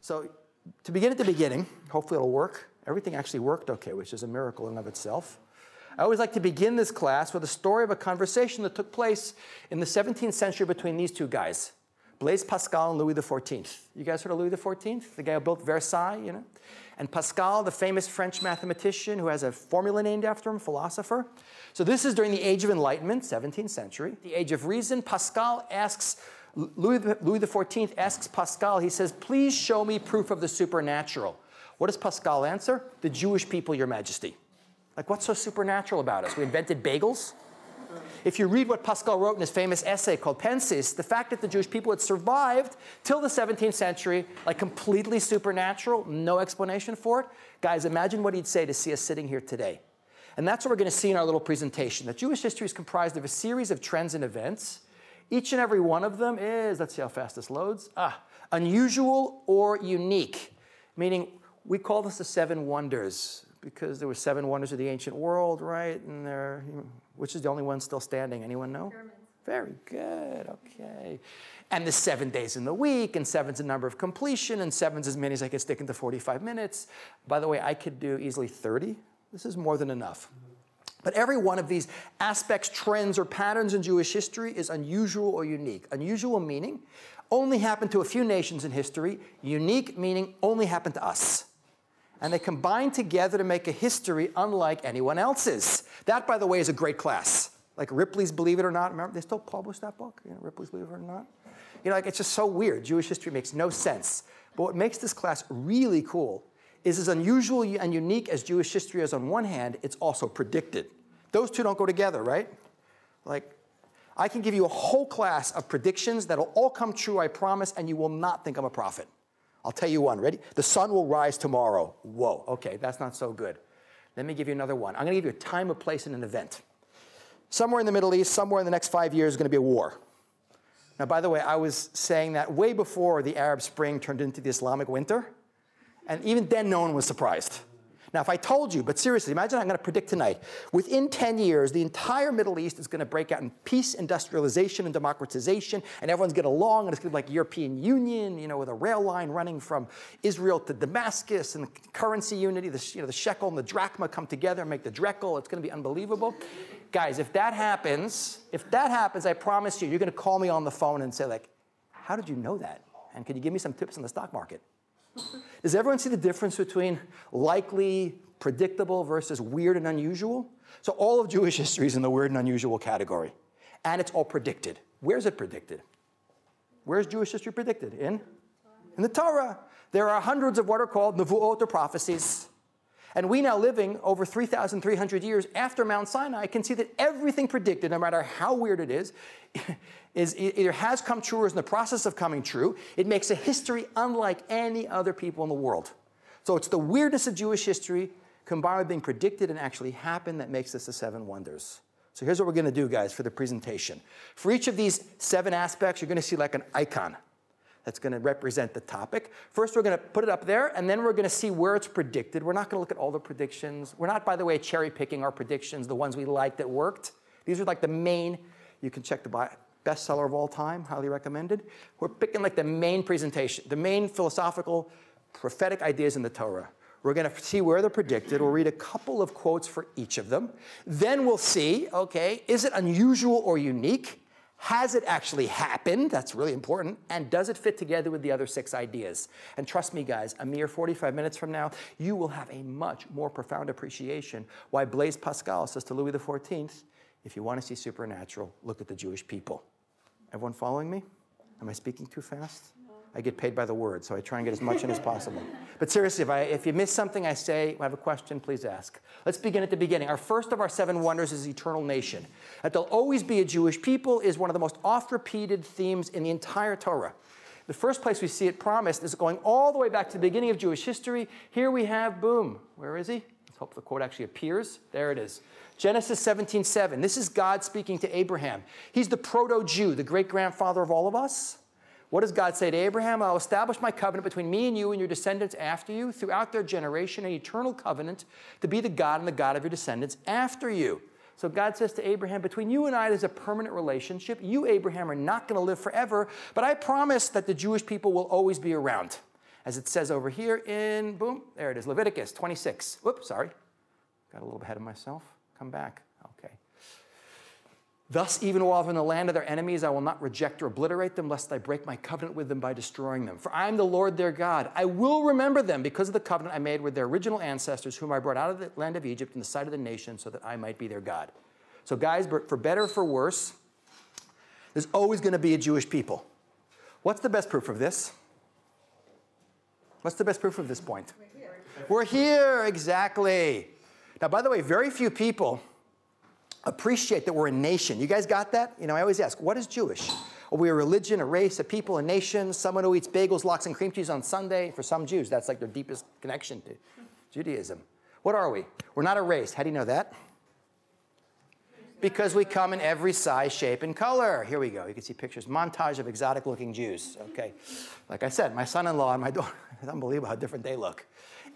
So to begin at the beginning, hopefully it'll work. Everything actually worked okay, which is a miracle in and of itself. I always like to begin this class with a story of a conversation that took place in the 17th century between these two guys, Blaise Pascal and Louis XIV. You guys heard of Louis XIV? The guy who built Versailles, you know? And Pascal, the famous French mathematician who has a formula named after him, philosopher. So this is during the Age of Enlightenment, 17th century, the Age of Reason. Pascal asks, Louis XIV asks Pascal, he says, please show me proof of the supernatural. What does Pascal answer? The Jewish people, your majesty. Like, what's so supernatural about us? We invented bagels? If you read what Pascal wrote in his famous essay called Pensées, the fact that the Jewish people had survived till the 17th century, like completely supernatural, no explanation for it. Guys, imagine what he'd say to see us sitting here today. And that's what we're going to see in our little presentation, that Jewish history is comprised of a series of trends and events. Each and every one of them is, let's see how fast this loads, unusual or unique. Meaning, we call this the Seven Wonders, because there were seven wonders of the ancient world, right? And there, which is the only one still standing? Anyone know? Germans. Very good, okay. And the 7 days in the week, and seven's a number of completion, and seven's as many as I could stick into 45 minutes. By the way, I could do easily 30. This is more than enough. But every one of these aspects, trends, or patterns in Jewish history is unusual or unique. Unusual meaning only happened to a few nations in history. Unique meaning only happened to us. And they combine together to make a history unlike anyone else's. That, by the way, is a great class. Like Ripley's Believe It or Not. Remember, they still publish that book, you know, Ripley's Believe It or Not. You know, like, it's just so weird. Jewish history makes no sense. But what makes this class really cool is as unusual and unique as Jewish history is on one hand, it's also predicted. Those two don't go together, right? Like, I can give you a whole class of predictions that'll all come true, I promise, and you will not think I'm a prophet. I'll tell you one. Ready? The sun will rise tomorrow. Whoa. Okay, that's not so good. Let me give you another one. I'm going to give you a time, a place, and an event. Somewhere in the Middle East, somewhere in the next 5 years, is going to be a war. Now, by the way, I was saying that way before the Arab Spring turned into the Islamic Winter. And even then, no one was surprised. Now, if I told you, but seriously, imagine I'm going to predict tonight. Within 10 years, the entire Middle East is going to break out in peace, industrialization, and democratization, and everyone's going to get along, and it's going to be like European Union, you know, with a rail line running from Israel to Damascus, and currency unity, the shekel and the drachma come together and make the drekel. It's going to be unbelievable. Guys, if that happens, I promise you, you're going to call me on the phone and say, like, how did you know that? And could you give me some tips on the stock market? Does everyone see the difference between likely, predictable versus weird and unusual? So all of Jewish history is in the weird and unusual category. And it's all predicted. Where's it predicted? Where's Jewish history predicted? In the Torah. There are hundreds of what are called Nevuot, or prophecies. And we now, living over 3,300 years after Mount Sinai, can see that everything predicted, no matter how weird it is either has come true or is in the process of coming true. It makes a history unlike any other people in the world. So it's the weirdness of Jewish history combined with being predicted and actually happened that makes this the Seven Wonders. So here's what we're going to do, guys, for the presentation. For each of these seven aspects, you're going to see like an icon that's going to represent the topic. First, we're going to put it up there, and then we're going to see where it's predicted. We're not going to look at all the predictions. We're not, by the way, cherry-picking our predictions, the ones we liked that worked. These are like the main. You can check the bestseller of all time, highly recommended. We're picking like the main presentation, the main philosophical, prophetic ideas in the Torah. We're going to see where they're predicted. We'll read a couple of quotes for each of them. Then we'll see, okay, is it unusual or unique? Has it actually happened? That's really important. And does it fit together with the other six ideas? And trust me, guys, a mere 45 minutes from now, you will have a much more profound appreciation why Blaise Pascal says to Louis XIV, if you want to see supernatural, look at the Jewish people. Everyone following me? Am I speaking too fast? No. I get paid by the word, so I try and get as much in as possible. But seriously, if you miss something I say, I have a question, please ask. Let's begin at the beginning. Our first of our seven wonders is eternal nation. That there'll always be a Jewish people is one of the most oft-repeated themes in the entire Torah. The first place we see it promised is going all the way back to the beginning of Jewish history. Here we have, boom, where is he? Let's hope the quote actually appears. There it is. Genesis 17:7. This is God speaking to Abraham. He's the proto-Jew, the great-grandfather of all of us. What does God say to Abraham? I'll establish my covenant between me and you and your descendants after you throughout their generation, an eternal covenant to be the God and the God of your descendants after you. So God says to Abraham, between you and I, there's a permanent relationship. You, Abraham, are not going to live forever, but I promise that the Jewish people will always be around. as it says over here in, boom, there it is, Leviticus 26. Whoops, sorry. Got a little ahead of myself. Come back. Okay. Thus, even while in the land of their enemies, I will not reject or obliterate them, lest I break my covenant with them by destroying them. For I am the Lord their God. I will remember them because of the covenant I made with their original ancestors, whom I brought out of the land of Egypt in the sight of the nation, so that I might be their God. So guys, for better or for worse, there's always going to be a Jewish people. What's the best proof of this? What's the best proof of this point? We're here, exactly. Now, by the way, very few people appreciate that we're a nation. You guys got that? You know, I always ask, what is Jewish? Are we a religion, a race, a people, a nation, someone who eats bagels, lox, and cream cheese on Sunday? For some Jews, that's like their deepest connection to Judaism. What are we? We're not a race. How do you know that? Because we come in every size, shape, and color. Here we go. You can see pictures, montage of exotic-looking Jews. Okay. Like I said, my son-in-law and my daughter, it's unbelievable how different they look.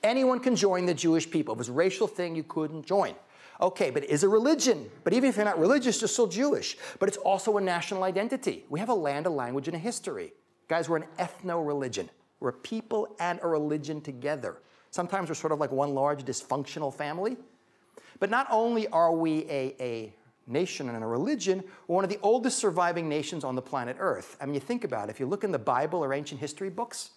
Anyone can join the Jewish people. It was a racial thing, you couldn't join. Okay, but it is a religion. But even if you're not religious, you're still Jewish. But it's also a national identity. We have a land, a language, and a history. Guys, we're an ethno-religion. We're a people and a religion together. Sometimes we're sort of like one large dysfunctional family. But not only are we a nation and a religion, we're one of the oldest surviving nations on the planet Earth. I mean, you think about it. If you look in the Bible or ancient history books,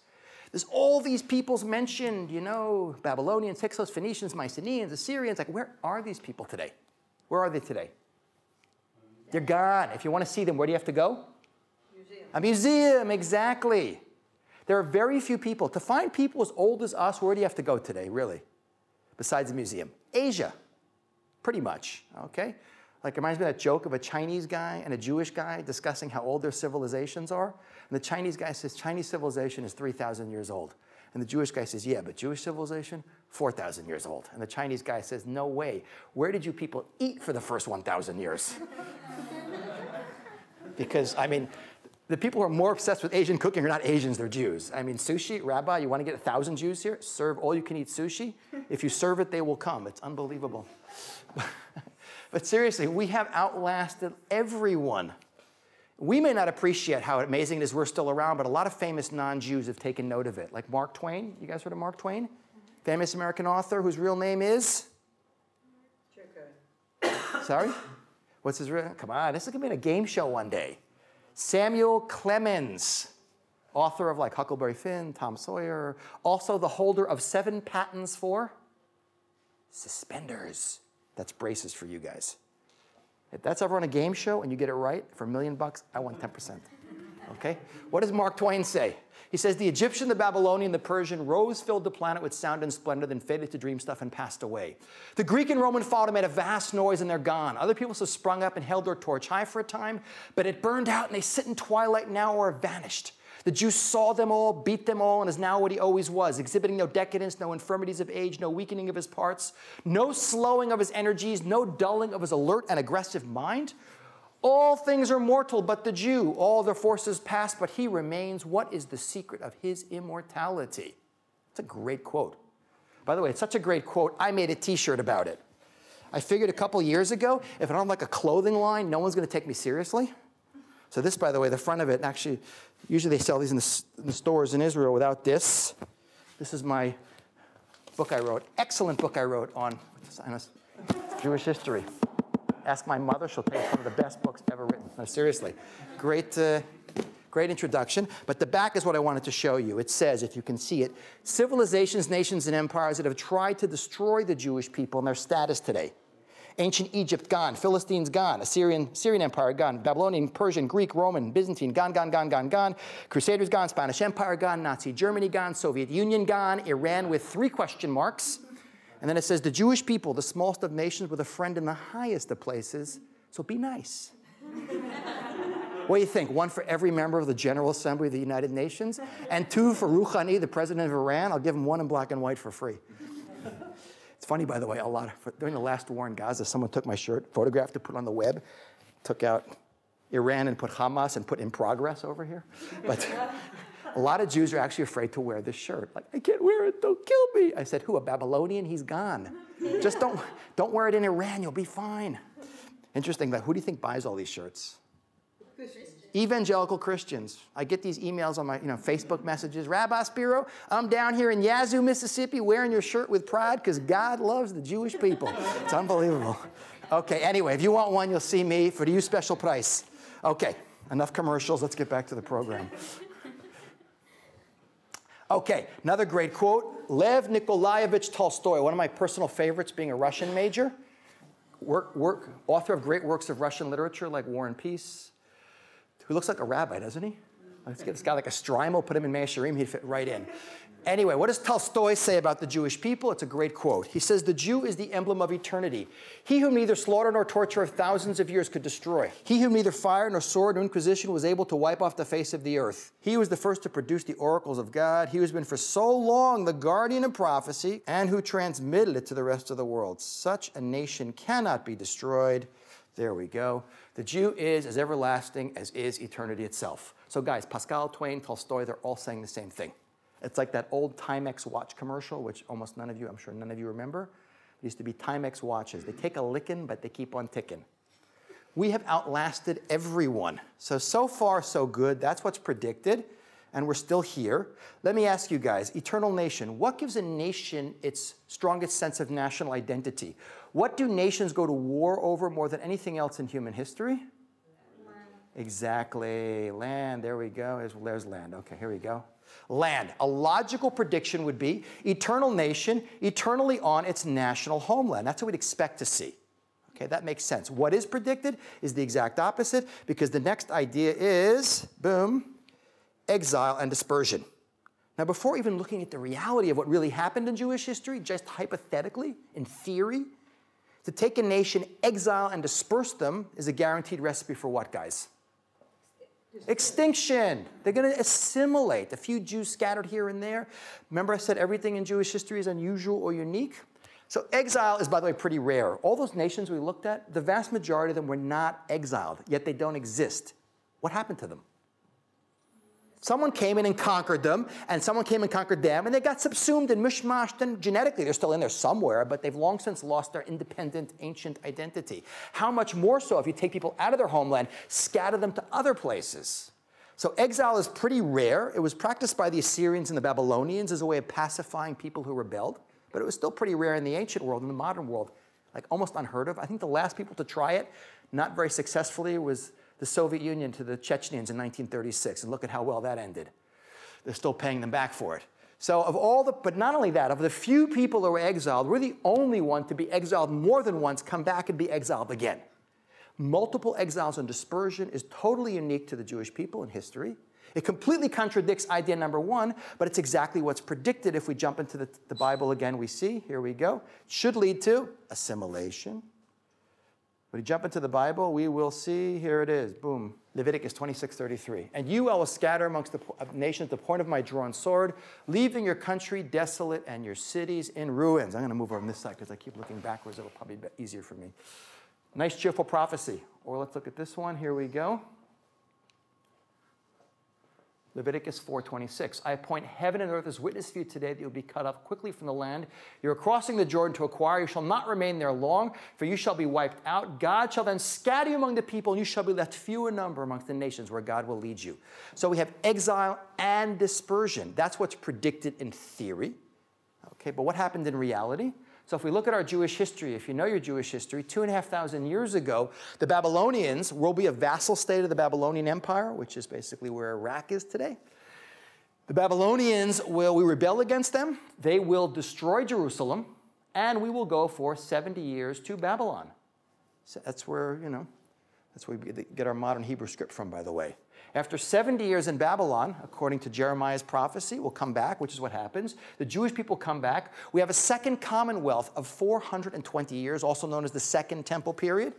there's all these peoples mentioned, you know, Babylonians, Hyksos, Phoenicians, Mycenaeans, Assyrians. Like, where are these people today? Where are they today? They're gone. If you want to see them, where do you have to go? Museum. A museum, exactly. There are very few people. To find people as old as us, where do you have to go today, really? Besides the museum. Asia, pretty much, okay? Like, it reminds me of that joke of a Chinese guy and a Jewish guy discussing how old their civilizations are. And the Chinese guy says, Chinese civilization is 3,000 years old. And the Jewish guy says, yeah, but Jewish civilization, 4,000 years old. And the Chinese guy says, no way. Where did you people eat for the first 1,000 years? Because, I mean, the people who are more obsessed with Asian cooking are not Asians, they're Jews. I mean, sushi, Rabbi, you want to get 1,000 Jews here? Serve all you can eat sushi. If you serve it, they will come. It's unbelievable. But seriously, we have outlasted everyone. We may not appreciate how amazing it is we're still around, but a lot of famous non-Jews have taken note of it. Like Mark Twain. You guys heard of Mark Twain? Famous American author whose real name is? Sorry? What's his real name? Come on, this is going to be in a game show one day. Samuel Clemens, author of like Huckleberry Finn, Tom Sawyer, also the holder of 7 patents for suspenders. That's braces for you guys. If that's ever on a game show and you get it right, for $1 million, I want 10%. Okay? What does Mark Twain say? He says, the Egyptian, the Babylonian, the Persian rose, filled the planet with sound and splendor, then faded to dream stuff and passed away. The Greek and Roman followed and made a vast noise, and they're gone. Other peoples have sprung up and held their torch high for a time, but it burned out, and they sit in twilight now or have vanished. The Jew saw them all, beat them all, and is now what he always was, exhibiting no decadence, no infirmities of age, no weakening of his parts, no slowing of his energies, no dulling of his alert and aggressive mind. All things are mortal but the Jew. All their forces pass, but he remains. What is the secret of his immortality? That's a great quote. By the way, it's such a great quote, I made a T-shirt about it. I figured a couple years ago, if I don't have like a clothing line, no one's going to take me seriously. So this, by the way, the front of it, actually, usually they sell these in the stores in Israel without this. This is my book I wrote, excellent book I wrote on Jewish history. Ask my mother, she'll tell you it's one of the best books ever written. No, seriously, great introduction. But the back is what I wanted to show you. It says, if you can see it, civilizations, nations, and empires that have tried to destroy the Jewish people and their status today. Ancient Egypt gone, Philistines gone, Assyrian Empire gone, Babylonian, Persian, Greek, Roman, Byzantine gone, gone. Crusaders gone, Spanish Empire gone, Nazi Germany gone, Soviet Union gone, Iran with 3 question marks. And then it says, the Jewish people, the smallest of nations, were the friend in the highest of places, so be nice. What do you think? 1 for every member of the General Assembly of the United Nations, and 2 for Rouhani, the president of Iran. I'll give him 1 in black and white for free. It's funny, by the way, a lot of, during the last war in Gaza, someone took my shirt, photographed it, put it on the web, took out Iran and put Hamas and put in progress over here. But a lot of Jews are actually afraid to wear this shirt. Like, I can't wear it, don't kill me. I said, who, a Babylonian? He's gone. Just don't wear it in Iran, you'll be fine. Interesting, though, who do you think buys all these shirts? Christians. evangelical Christians. I get these emails on my Facebook messages. Rabbi Spiro, I'm down here in Yazoo, Mississippi, wearing your shirt with pride because God loves the Jewish people. It's unbelievable. Okay, anyway, if you want one, you'll see me for the special price. Okay, enough commercials. Let's get back to the program. Okay, another great quote. Lev Nikolaevich Tolstoy, one of my personal favorites, being a Russian major. Author of great works of Russian literature like War and Peace, who looks like a rabbi, doesn't he? This guy like a Strymel, put him in Meisharim, he'd fit right in. Anyway, what does Tolstoy say about the Jewish people? It's a great quote. He says, "The Jew is the emblem of eternity. He whom neither slaughter nor torture of thousands of years could destroy. He whom neither fire nor sword nor inquisition was able to wipe off the face of the earth. He was the first to produce the oracles of God. He who has been for so long the guardian of prophecy and who transmitted it to the rest of the world. Such a nation cannot be destroyed." There we go. The Jew is as everlasting as is eternity itself. So guys, Pascal, Twain, Tolstoy, they're all saying the same thing. It's like that old Timex watch commercial, which almost none of you, I'm sure none of you remember. It used to be Timex watches. They take a licking, but they keep on ticking. We have outlasted everyone. So far, so good. That's what's predicted, and we're still here. Let me ask you guys, eternal nation, what gives a nation its strongest sense of national identity? What do nations go to war over more than anything else in human history? Exactly. Land. There we go. There's land. Okay, here we go. Land. A logical prediction would be eternal nation, eternally on its national homeland. That's what we'd expect to see. Okay, that makes sense. What is predicted is the exact opposite, because the next idea is, boom, exile and dispersion. Now, before even looking at the reality of what really happened in Jewish history, just hypothetically, in theory, to take a nation, exile, and disperse them is a guaranteed recipe for what, guys? Extinction. They're going to assimilate. A few Jews scattered here and there. Remember I said everything in Jewish history is unusual or unique? So exile is, by the way, pretty rare. All those nations we looked at, the vast majority of them were not exiled, yet they don't exist. What happened to them? Someone came in and conquered them, and someone came and conquered them, and they got subsumed and mishmashed, and genetically they're still in there somewhere, but they've long since lost their independent ancient identity. How much more so if you take people out of their homeland, scatter them to other places? So exile is pretty rare. It was practiced by the Assyrians and the Babylonians as a way of pacifying people who rebelled, but it was still pretty rare in the ancient world, in the modern world, like almost unheard of. I think the last people to try it, not very successfully, was the Soviet Union to the Chechens in 1936, and look at how well that ended. They're still paying them back for it. So of all the, but not only that, of the few people that were exiled, we're the only one to be exiled more than once, come back and be exiled again. Multiple exiles and dispersion is totally unique to the Jewish people in history. It completely contradicts idea number one, but it's exactly what's predicted. If we jump into the Bible again, we see, here we go, it should lead to assimilation. When you jump into the Bible, we will see, here it is, boom, Leviticus 26:33. "And you I will scatter amongst the nations at the point of my drawn sword, leaving your country desolate and your cities in ruins." I'm going to move over on this side because I keep looking backwards. It'll probably be easier for me. Nice, cheerful prophecy. Or let's look at this one. Here we go. Leviticus 4:26, "I appoint heaven and earth as witness for you today that you'll be cut off quickly from the land. You are crossing the Jordan to acquire. You shall not remain there long, for you shall be wiped out. God shall then scatter you among the people, and you shall be left few in number amongst the nations where God will lead you." So we have exile and dispersion. That's what's predicted in theory. Okay, but what happened in reality? So if we look at our Jewish history, if you know your Jewish history, 2,500 years ago, the Babylonians will be a vassal state of the Babylonian Empire, which is basically where Iraq is today. The Babylonians will, we rebel against them, they will destroy Jerusalem, and we will go for 70 years to Babylon. So that's where, that's where we get our modern Hebrew script from, by the way. After 70 years in Babylon, according to Jeremiah's prophecy, we'll come back, which is what happens. The Jewish people come back. We have a second commonwealth of 420 years, also known as the Second Temple period.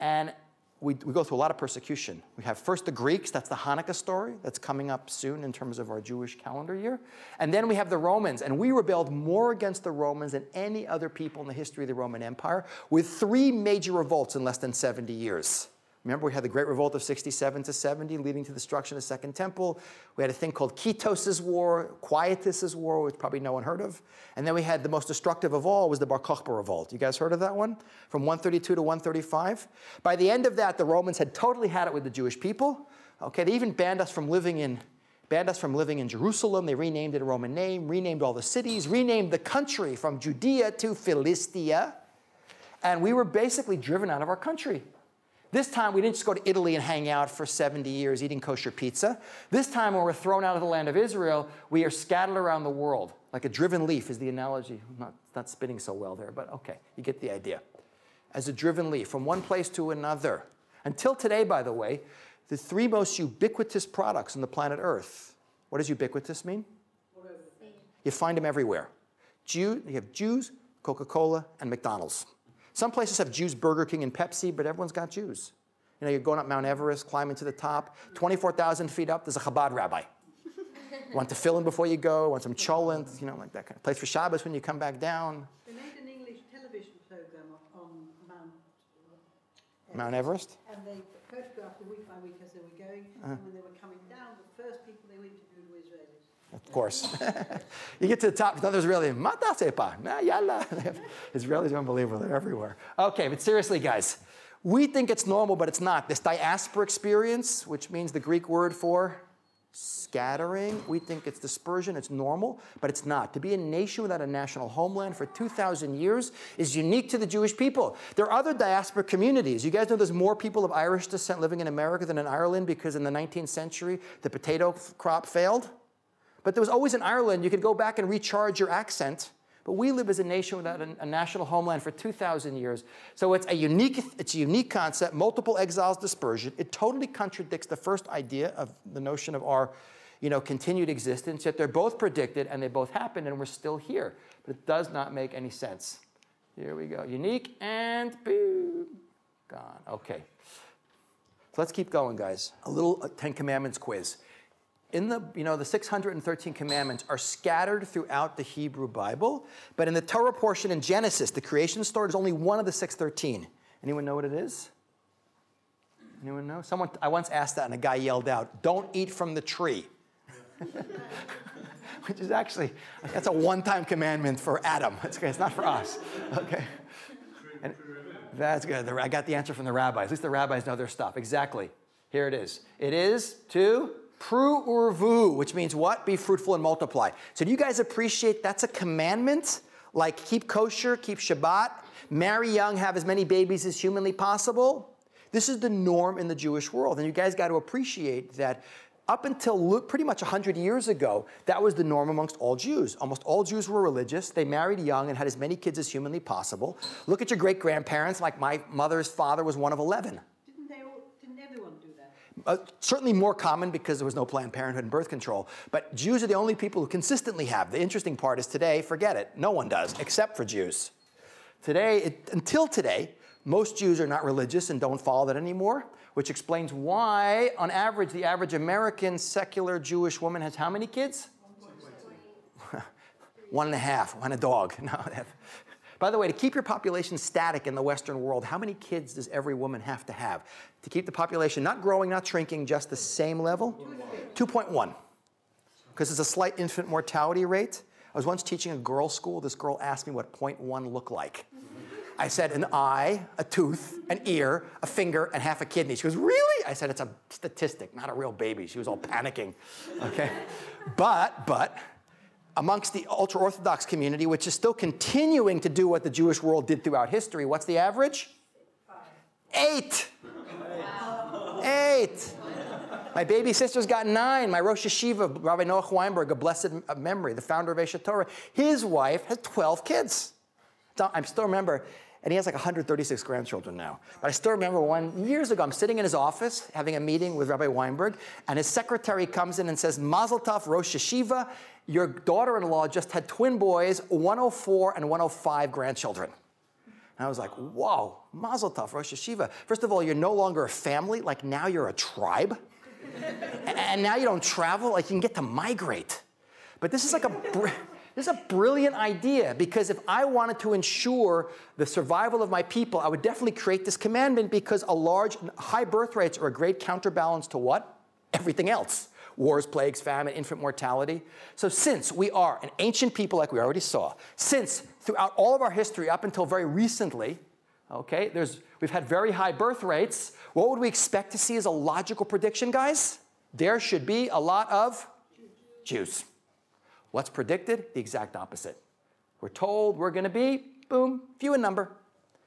And we go through a lot of persecution. We have first the Greeks, that's the Hanukkah story, that's coming up soon in terms of our Jewish calendar year. And then we have the Romans, and we rebelled more against the Romans than any other people in the history of the Roman Empire, with 3 major revolts in less than 70 years. Remember, we had the Great Revolt of 67 to 70, leading to the destruction of the Second Temple. We had a thing called Quitos's War, Quietus's War, which probably no one heard of. And then we had the most destructive of all was the Bar Kokhba Revolt. You guys heard of that one? From 132 to 135. By the end of that, the Romans had totally had it with the Jewish people. Okay, they even banned us from living in Jerusalem. They renamed it a Roman name, renamed all the cities, renamed the country from Judea to Philistia, and we were basically driven out of our country. This time, we didn't just go to Italy and hang out for 70 years eating kosher pizza. This time, when we're thrown out of the land of Israel, we are scattered around the world. Like a driven leaf is the analogy. I'm not spinning so well there, but okay, you get the idea. As a driven leaf, from one place to another. Until today, by the way, the three most ubiquitous products on the planet Earth. What does ubiquitous mean? You find them everywhere. You have Jews, Coca-Cola, and McDonald's. Some places have Jews, Burger King, and Pepsi, but everyone's got Jews. You know, you're going up Mount Everest, climbing to the top. 24,000 feet up, there's a Chabad rabbi. Want to fill in before you go, want some cholent, you know, like that kind of place for Shabbos when you come back down. They made an English television program on Mount Everest. And they photographed them week by week as they were going, and when they were coming down, the first people they interviewed were Israelis. Of course. You get to the top, another Israeli, Mata sepa, na yalla. Israelis are unbelievable, they're everywhere. Okay, but seriously, guys, we think it's normal, but it's not. This diaspora experience, which means the Greek word for scattering, we think it's dispersion, it's normal, but it's not. To be a nation without a national homeland for 2,000 years is unique to the Jewish people. There are other diaspora communities. You guys know there's more people of Irish descent living in America than in Ireland because in the 19th century, the potato crop failed. But there was always in Ireland, you could go back and recharge your accent. But we live as a nation without a national homeland for 2,000 years. So it's a unique concept, multiple exiles, dispersion. It totally contradicts the first idea of the notion of our, you know, continued existence, yet they're both predicted and they both happened and we're still here. But it does not make any sense. Here we go. Unique and boom, gone. Okay. So let's keep going, guys. A little Ten Commandments quiz. In the, you know, the 613 commandments are scattered throughout the Hebrew Bible, but in the Torah portion in Genesis, the creation story, is only one of the 613. Anyone know what it is? Anyone know? Someone, I once asked that and a guy yelled out, "Don't eat from the tree." Which is actually, that's a one-time commandment for Adam. It's not for us. Okay. And that's good. I got the answer from the rabbis. At least the rabbis know their stuff. Exactly. Here it is. It is to Pru-Urvu, which means what? Be fruitful and multiply. So do you guys appreciate that's a commandment? Like keep kosher, keep Shabbat, marry young, have as many babies as humanly possible? This is the norm in the Jewish world. And you guys got to appreciate that up until pretty much 100 years ago, that was the norm amongst all Jews. Almost all Jews were religious. They married young and had as many kids as humanly possible. Look at your great-grandparents, like my mother's father was one of 11. Certainly more common because there was no Planned Parenthood and birth control. But Jews are the only people who consistently have. The interesting part is today, forget it. No one does, except for Jews. Today, until today, most Jews are not religious and don't follow that anymore, which explains why, on average, the average American secular Jewish woman has how many kids? 1.5, one a dog. No. By the way, to keep your population static in the Western world, how many kids does every woman have to have? To keep the population not growing, not shrinking, just the same level? 2.1. Because there's a slight infant mortality rate. I was once teaching a girls' school. This girl asked me what 0.1 looked like. I said an eye, a tooth, an ear, a finger, and half a kidney. She goes, really? I said, it's a statistic, not a real baby. She was all panicking. Okay, but... amongst the ultra-Orthodox community, which is still continuing to do what the Jewish world did throughout history, what's the average? 8. Wow. 8. My baby sister's got 9. My Rosh Yeshiva, Rabbi Noach Weinberg, of blessed memory, the founder of Eshet Torah, his wife has 12 kids. I still remember, and he has like 136 grandchildren now. But I still remember years ago, I'm sitting in his office having a meeting with Rabbi Weinberg, and his secretary comes in and says, Mazel Tov, Rosh Yeshiva, your daughter-in-law just had twin boys, 104 and 105 grandchildren. And I was like, whoa, Mazel Tov, Rosh Yeshiva. First of all, you're no longer a family. Like, now you're a tribe. And now you don't travel. Like, you can get to migrate. But this is like a... this is a brilliant idea, because if I wanted to ensure the survival of my people, I would definitely create this commandment, because high birth rates are a great counterbalance to what? Everything else. Wars, plagues, famine, infant mortality. So since we are an ancient people, like we already saw, since throughout all of our history up until very recently, Okay, we've had very high birth rates. What would we expect to see as a logical prediction, guys? There should be a lot of Jews. What's predicted? The exact opposite. We're told we're going to be, boom, few in number.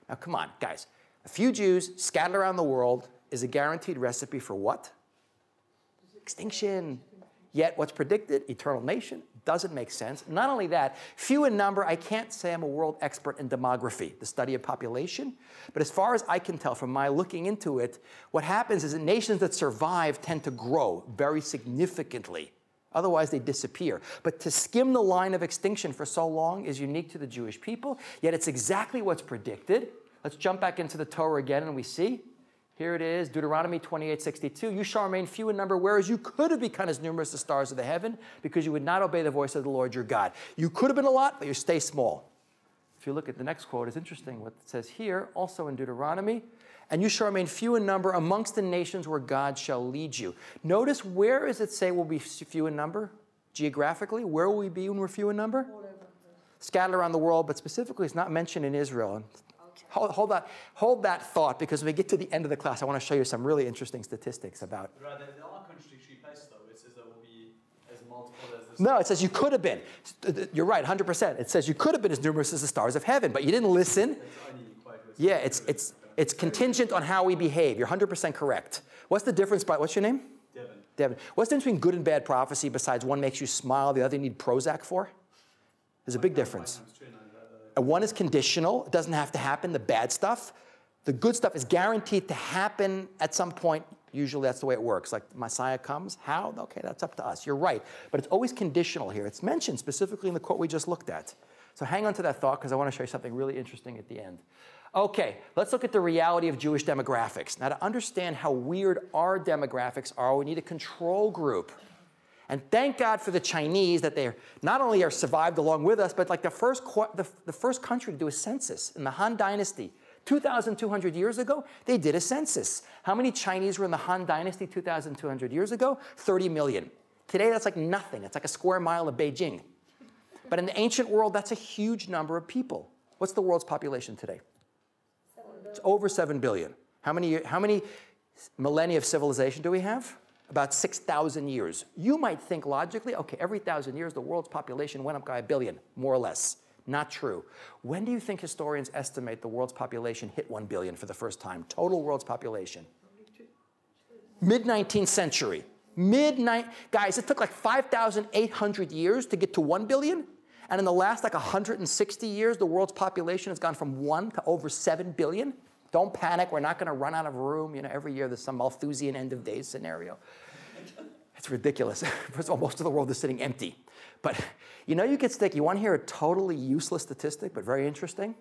Now, come on, guys. A few Jews scattered around the world is a guaranteed recipe for what? Extinction. Yet what's predicted? Eternal nation. Doesn't make sense. Not only that, few in number, I can't say I'm a world expert in demography, the study of population, but as far as I can tell from my looking into it, what happens is that nations that survive tend to grow very significantly. Otherwise, they disappear. But to skim the line of extinction for so long is unique to the Jewish people, yet it's exactly what's predicted. Let's jump back into the Torah again, and we see. Here it is, Deuteronomy 28:62. You shall remain few in number, whereas you could have become as numerous as the stars of the heaven, because you would not obey the voice of the Lord your God. You could have been a lot, but you stay small. If you look at the next quote, it's interesting what it says here, also in Deuteronomy. And you shall remain few in number amongst the nations where God shall lead you. Notice, where does it say we'll be few in number? Geographically, where will we be when we're few in number? Scattered around the world, but specifically it's not mentioned in Israel. Hold that thought, because when we get to the end of the class, I want to show you some really interesting statistics about... Right, there are contradictory places, though. It says there will be as multiple as... No, it says you could have been. You're right, 100%. It says you could have been as numerous as the stars of heaven, but you didn't listen. It's only quite... Yeah, it's contingent on how we behave. You're 100% correct. What's the difference by... What's your name? Devin. Devin. What's the difference between good and bad prophecy besides one makes you smile, the other you need Prozac for? There's a big difference. One is conditional. It doesn't have to happen, the bad stuff. The good stuff is guaranteed to happen at some point. Usually that's the way it works. Like, Messiah comes. How? Okay, that's up to us. You're right. But it's always conditional here. It's mentioned specifically in the quote we just looked at. So hang on to that thought, because I want to show you something really interesting at the end. Okay, let's look at the reality of Jewish demographics. Now, to understand how weird our demographics are, we need a control group. And thank God for the Chinese, that they not only are survived along with us, but like the first country to do a census in the Han Dynasty. 2,200 years ago, they did a census. How many Chinese were in the Han Dynasty 2,200 years ago? 30 million. Today, that's like nothing. It's like a square mile of Beijing. But in the ancient world, that's a huge number of people. What's the world's population today? It's over 7 billion. How many millennia of civilization do we have? About 6,000 years. You might think logically, okay, every 1,000 years, the world's population went up by a billion, more or less. Not true. When do you think historians estimate the world's population hit 1 billion for the first time? Total world's population. Mid-19th century. Guys, it took like 5,800 years to get to 1 billion. And in the last like 160 years, the world's population has gone from 1 to over 7 billion. Don't panic. We're not going to run out of room. You know, every year there's some Malthusian end of days scenario. It's ridiculous. First of all, most of the world is sitting empty. But you know, you could stick, you want to hear a totally useless statistic, but very interesting.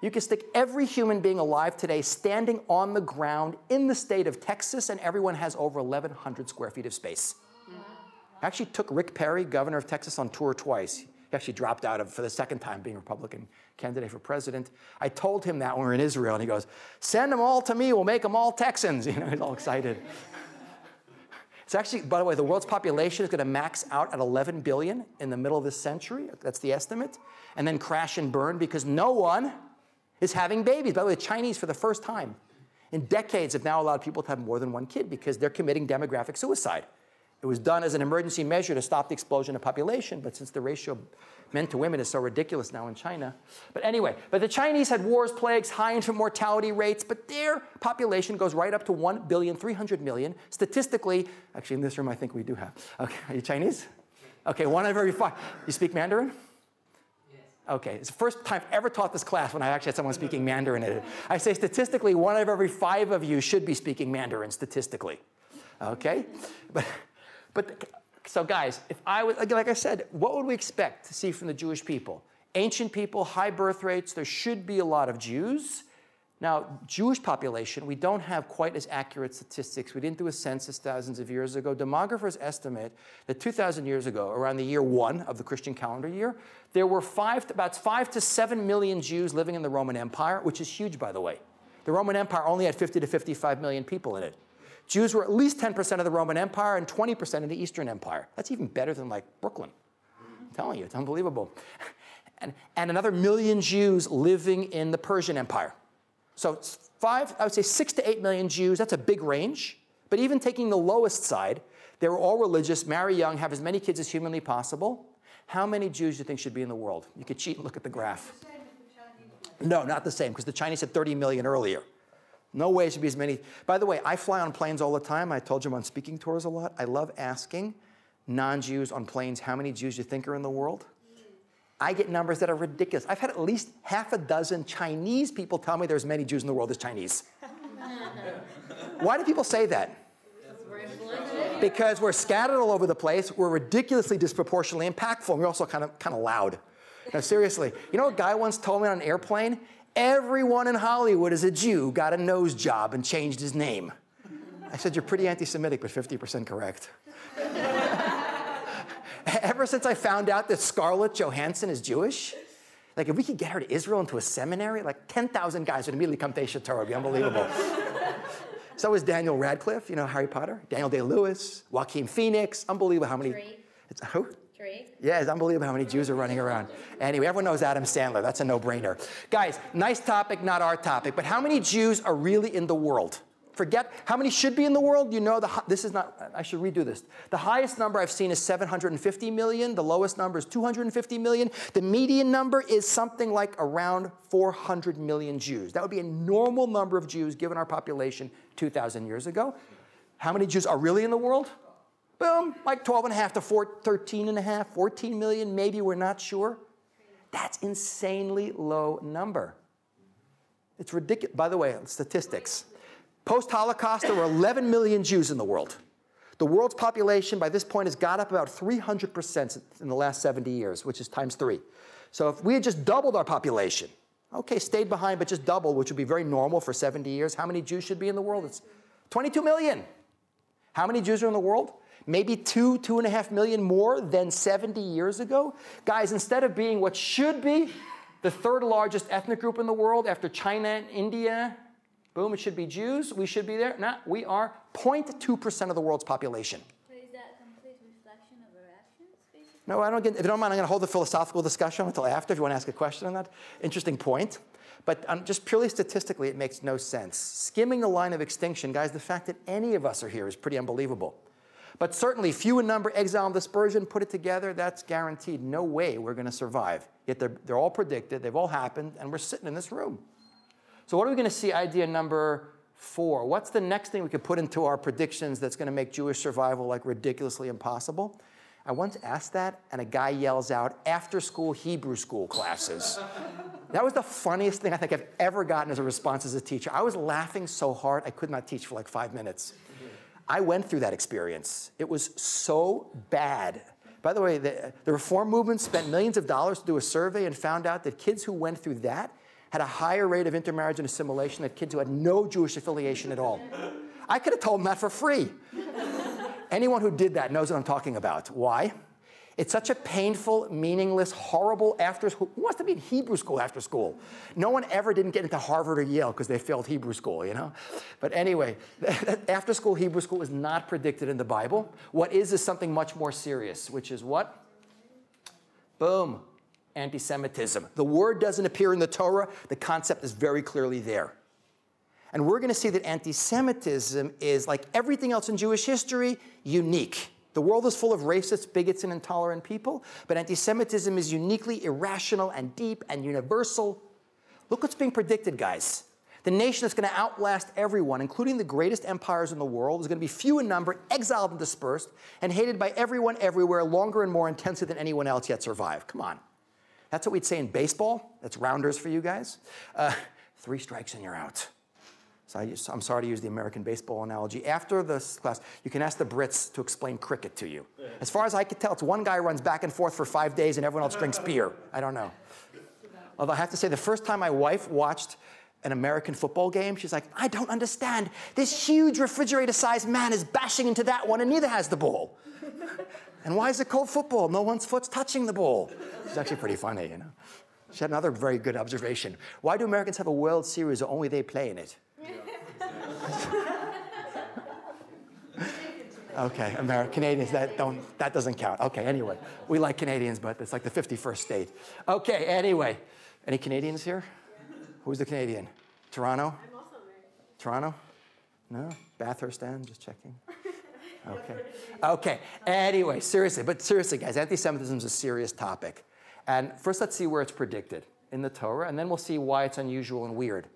You could stick every human being alive today standing on the ground in the state of Texas, and everyone has over 1,100 square feet of space. Yeah. I actually took Rick Perry, governor of Texas, on tour twice. He actually dropped out for the second time, being a Republican candidate for president. I told him that when we were in Israel, and he goes, "Send them all to me, we'll make them all Texans." You know, he's all excited. It's actually, by the way, the world's population is going to max out at 11 billion in the middle of this century. That's the estimate. And then crash and burn, because no one is having babies. By the way, the Chinese, for the first time in decades, have now allowed people to have more than one kid, because they're committing demographic suicide. It was done as an emergency measure to stop the explosion of population, but since the ratio of men to women is so ridiculous now in China. But anyway, but the Chinese had wars, plagues, high infant mortality rates, but their population goes right up to 1,300,000,000. Statistically, actually in this room I think we do have. Okay, are you Chinese? Okay, one out of every five. You speak Mandarin? Okay, it's the first time I've ever taught this class when I actually had someone speaking Mandarin in it. I say statistically, one out of every five of you should be speaking Mandarin statistically. Okay? But so guys, if I was, like I said, what would we expect to see from the Jewish people? Ancient people, high birth rates, there should be a lot of Jews. Now, Jewish population, we don't have quite as accurate statistics. We didn't do a census thousands of years ago. Demographers estimate that 2,000 years ago, around the year 1 of the Christian calendar year, there were about 5 to 7 million Jews living in the Roman Empire, which is huge, by the way. The Roman Empire only had 50 to 55 million people in it. Jews were at least 10% of the Roman Empire and 20% of the Eastern Empire. That's even better than like Brooklyn. I'm telling you, it's unbelievable. And another 1 million Jews living in the Persian Empire. So I would say 6 to 8 million Jews, that's a big range. But even taking the lowest side, they were all religious, marry young, have as many kids as humanly possible. How many Jews do you think should be in the world? You could cheat and look at the graph. No, not the same, because the Chinese had 30 million earlier. No way it should be as many. By the way, I fly on planes all the time. I told you I'm on speaking tours a lot. I love asking non-Jews on planes how many Jews you think are in the world. I get numbers that are ridiculous. I've had at least half a dozen Chinese people tell me there's as many Jews in the world as Chinese. Why do people say that? Because we're scattered all over the place. We're ridiculously disproportionately impactful. And we're also kind of loud. Now, seriously, you know, a guy once told me on an airplane, everyone in Hollywood is a Jew, got a nose job, and changed his name. I said, you're pretty anti-Semitic, but 50% correct. Ever since I found out that Scarlett Johansson is Jewish, like if we could get her to Israel into a seminary, like 10,000 guys would immediately come to Eisha Torah. It would be unbelievable. So was Daniel Radcliffe, you know, Harry Potter, Daniel Day-Lewis, Joaquin Phoenix. Unbelievable how many. It's who? Yeah, it's unbelievable how many Jews are running around. Anyway, everyone knows Adam Sandler. That's a no-brainer. Guys, nice topic, not our topic. But how many Jews are really in the world? Forget how many should be in the world. You know, this is not, I should redo this. The highest number I've seen is 750 million. The lowest number is 250 million. The median number is something like around 400 million Jews. That would be a normal number of Jews given our population 2,000 years ago. How many Jews are really in the world? Boom, like 12.5 to 13.5, 14 million, maybe, we're not sure. That's insanely low number. It's ridiculous. By the way, statistics. Post-Holocaust, there were 11 million Jews in the world. The world's population by this point has got up about 300% in the last 70 years, which is ×3. So if we had just doubled our population, okay, stayed behind, but just doubled, which would be very normal for 70 years, how many Jews should be in the world? It's 22 million. How many Jews are in the world? Maybe 2.5 million more than 70 years ago. Guys, instead of being what should be the third largest ethnic group in the world after China and India, boom, it should be Jews. We should be there. Nah, we are 0.2% of the world's population. But is that a complete reflection of our actions, basically? No, I don't get, if you don't mind, I'm going to hold the philosophical discussion until after if you want to ask a question on that. Interesting point. But just purely statistically, it makes no sense. Skimming the line of extinction, guys, the fact that any of us are here is pretty unbelievable. But certainly, few in number, exile and dispersion, put it together, that's guaranteed. No way we're going to survive. Yet they're all predicted, they've all happened, and we're sitting in this room. So what are we going to see, idea number 4? What's the next thing we could put into our predictions that's going to make Jewish survival like ridiculously impossible? I once asked that, and a guy yells out, after-school Hebrew school classes. That was the funniest thing I think I've ever gotten as a response as a teacher. I was laughing so hard I could not teach for like 5 minutes. I went through that experience. It was so bad. By the way, the reform movement spent millions of dollars to do a survey and found out that kids who went through that had a higher rate of intermarriage and assimilation than kids who had no Jewish affiliation at all. I could have told them that for free. Anyone who did that knows what I'm talking about. Why? It's such a painful, meaningless, horrible after school. Who wants to be in Hebrew school after school? No one ever didn't get into Harvard or Yale because they failed Hebrew school, you know? But anyway, after school Hebrew school is not predicted in the Bible. What is something much more serious, which is what? Boom. Anti-Semitism. The word doesn't appear in the Torah. The concept is very clearly there. And we're going to see that anti-Semitism is, like everything else in Jewish history, unique. The world is full of racists, bigots, and intolerant people, but anti-Semitism is uniquely irrational and deep and universal. Look what's being predicted, guys. The nation that's going to outlast everyone, including the greatest empires in the world, is going to be few in number, exiled and dispersed, and hated by everyone everywhere, longer and more intensely than anyone else yet survived. Come on. That's what we'd say in baseball. That's rounders for you guys. 3 strikes and you're out. So I'm sorry to use the American baseball analogy. After this class, you can ask the Brits to explain cricket to you. As far as I could tell, it's one guy runs back and forth for 5 days and everyone else drinks beer. I don't know. Although I have to say, the first time my wife watched an American football game, she's like, I don't understand. This huge refrigerator-sized man is bashing into that one and neither has the ball. And why is it called football? No one's foot's touching the ball. It's actually pretty funny, you know. She had another very good observation. Why do Americans have a World Series where only they play in it? Okay, Canadians, that doesn't count. Okay, anyway, we like Canadians, but it's like the 51st state. Okay, anyway, any Canadians here? Who's the Canadian? Toronto? I'm also married. Toronto? No? Bathurst End? Just checking. Okay. Okay. Anyway, seriously. But seriously, guys, anti-Semitism is a serious topic. And first, let's see where it's predicted in the Torah, and then we'll see why it's unusual and weird.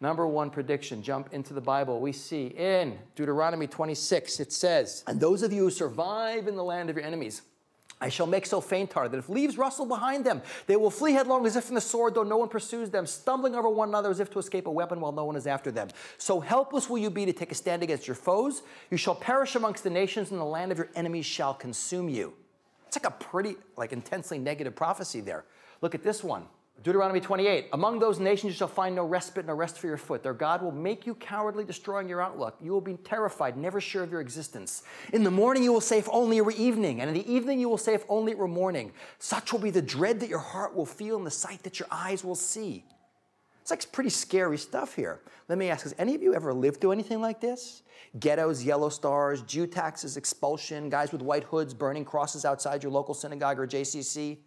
Number one prediction, jump into the Bible. We see in Deuteronomy 26, it says, "And those of you who survive in the land of your enemies, I shall make so faint-hearted that if leaves rustle behind them, they will flee headlong as if from the sword, though no one pursues them, stumbling over one another as if to escape a weapon while no one is after them. So helpless will you be to take a stand against your foes. You shall perish amongst the nations, and the land of your enemies shall consume you." It's like a pretty, intensely negative prophecy there. Look at this one. Deuteronomy 28, "Among those nations you shall find no respite, no rest for your foot. Their God will make you cowardly, destroying your outlook. You will be terrified, never sure of your existence. In the morning you will say, if only it were evening, and in the evening you will say, if only it were morning. Such will be the dread that your heart will feel and the sight that your eyes will see." It's like pretty scary stuff here. Let me ask, has any of you ever lived through anything like this? Ghettos, yellow stars, Jew taxes, expulsion, guys with white hoods burning crosses outside your local synagogue or JCC?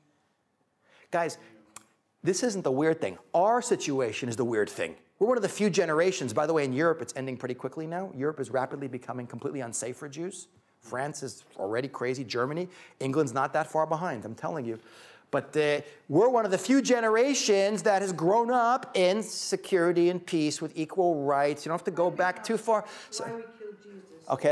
Guys, this isn't the weird thing. Our situation is the weird thing. We're one of the few generations. By the way, in Europe, it's ending pretty quickly now. Europe is rapidly becoming completely unsafe for Jews. France is already crazy. Germany, England's not that far behind, I'm telling you. But we're one of the few generations that has grown up in security and peace with equal rights. You don't have to go back too far. So, why we killed Jesus. Okay,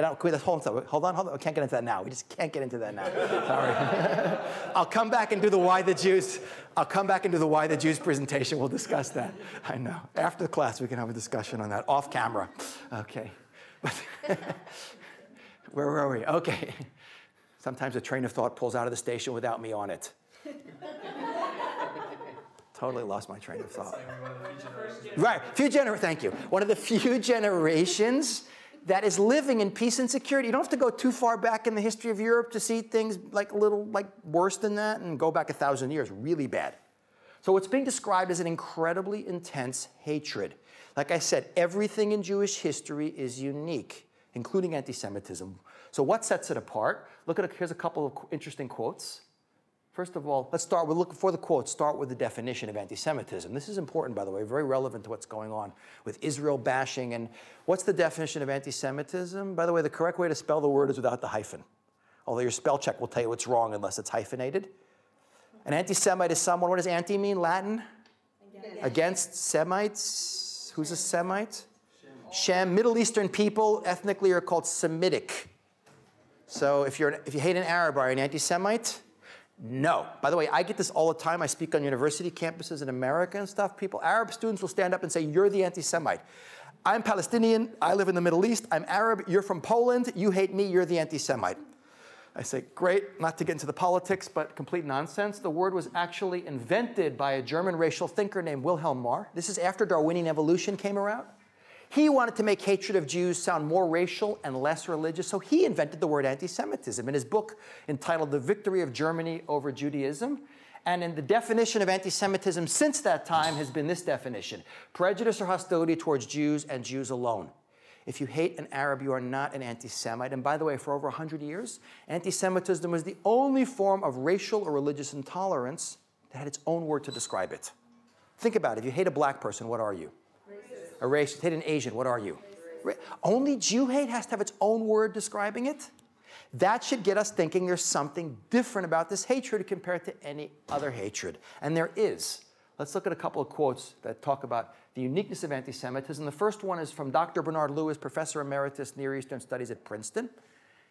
hold on. We can't get into that now. We just can't get into that now. Sorry. I'll come back and do the Why the Jews. I'll come back and do the Why the Jews presentation. We'll discuss that. I know. After the class, we can have a discussion on that off camera. Okay. Where were we? Okay. Sometimes a train of thought pulls out of the station without me on it. Totally lost my train of thought. Right, thank you. One of the few generations that is living in peace and security. You don't have to go too far back in the history of Europe to see things worse than that, and go back 1,000 years, really bad. So what's being described as an incredibly intense hatred. Like I said, everything in Jewish history is unique, including anti-Semitism. So what sets it apart? Look at here's a couple of interesting quotes. First of all, let's start with, look for the quote, start with the definition of anti-Semitism. This is important, by the way, very relevant to what's going on with Israel bashing. And what's the definition of anti-Semitism? By the way, the correct way to spell the word is without the hyphen, although your spell check will tell you what's wrong unless it's hyphenated. An anti-Semite is someone, what does anti mean, Latin? Against. Against Semites. Who's a Semite? Shem. Middle Eastern people ethnically are called Semitic. So if you hate an Arab, are you an anti-Semite? No. By the way, I get this all the time. I speak on university campuses in America and stuff. People, Arab students will stand up and say, you're the anti-Semite. I'm Palestinian. I live in the Middle East. I'm Arab. You're from Poland. You hate me. You're the anti-Semite. I say, great, not to get into the politics, but complete nonsense. The word was actually invented by a German racial thinker named Wilhelm Marr. This is after Darwinian evolution came around. He wanted to make hatred of Jews sound more racial and less religious, so he invented the word anti-Semitism in his book entitled The Victory of Germany Over Judaism. And in the definition of anti-Semitism since that time has been this definition: prejudice or hostility towards Jews and Jews alone. If you hate an Arab, you are not an anti-Semite. And by the way, for over 100 years, anti-Semitism was the only form of racial or religious intolerance that had its own word to describe it. Think about it. If you hate a black person, what are you? A racist. Hate an Asian, what are you? Only Jew hate has to have its own word describing it? That should get us thinking there's something different about this hatred compared to any other hatred. And there is. Let's look at a couple of quotes that talk about the uniqueness of anti-Semitism. The first one is from Dr. Bernard Lewis, Professor Emeritus, Near Eastern Studies at Princeton.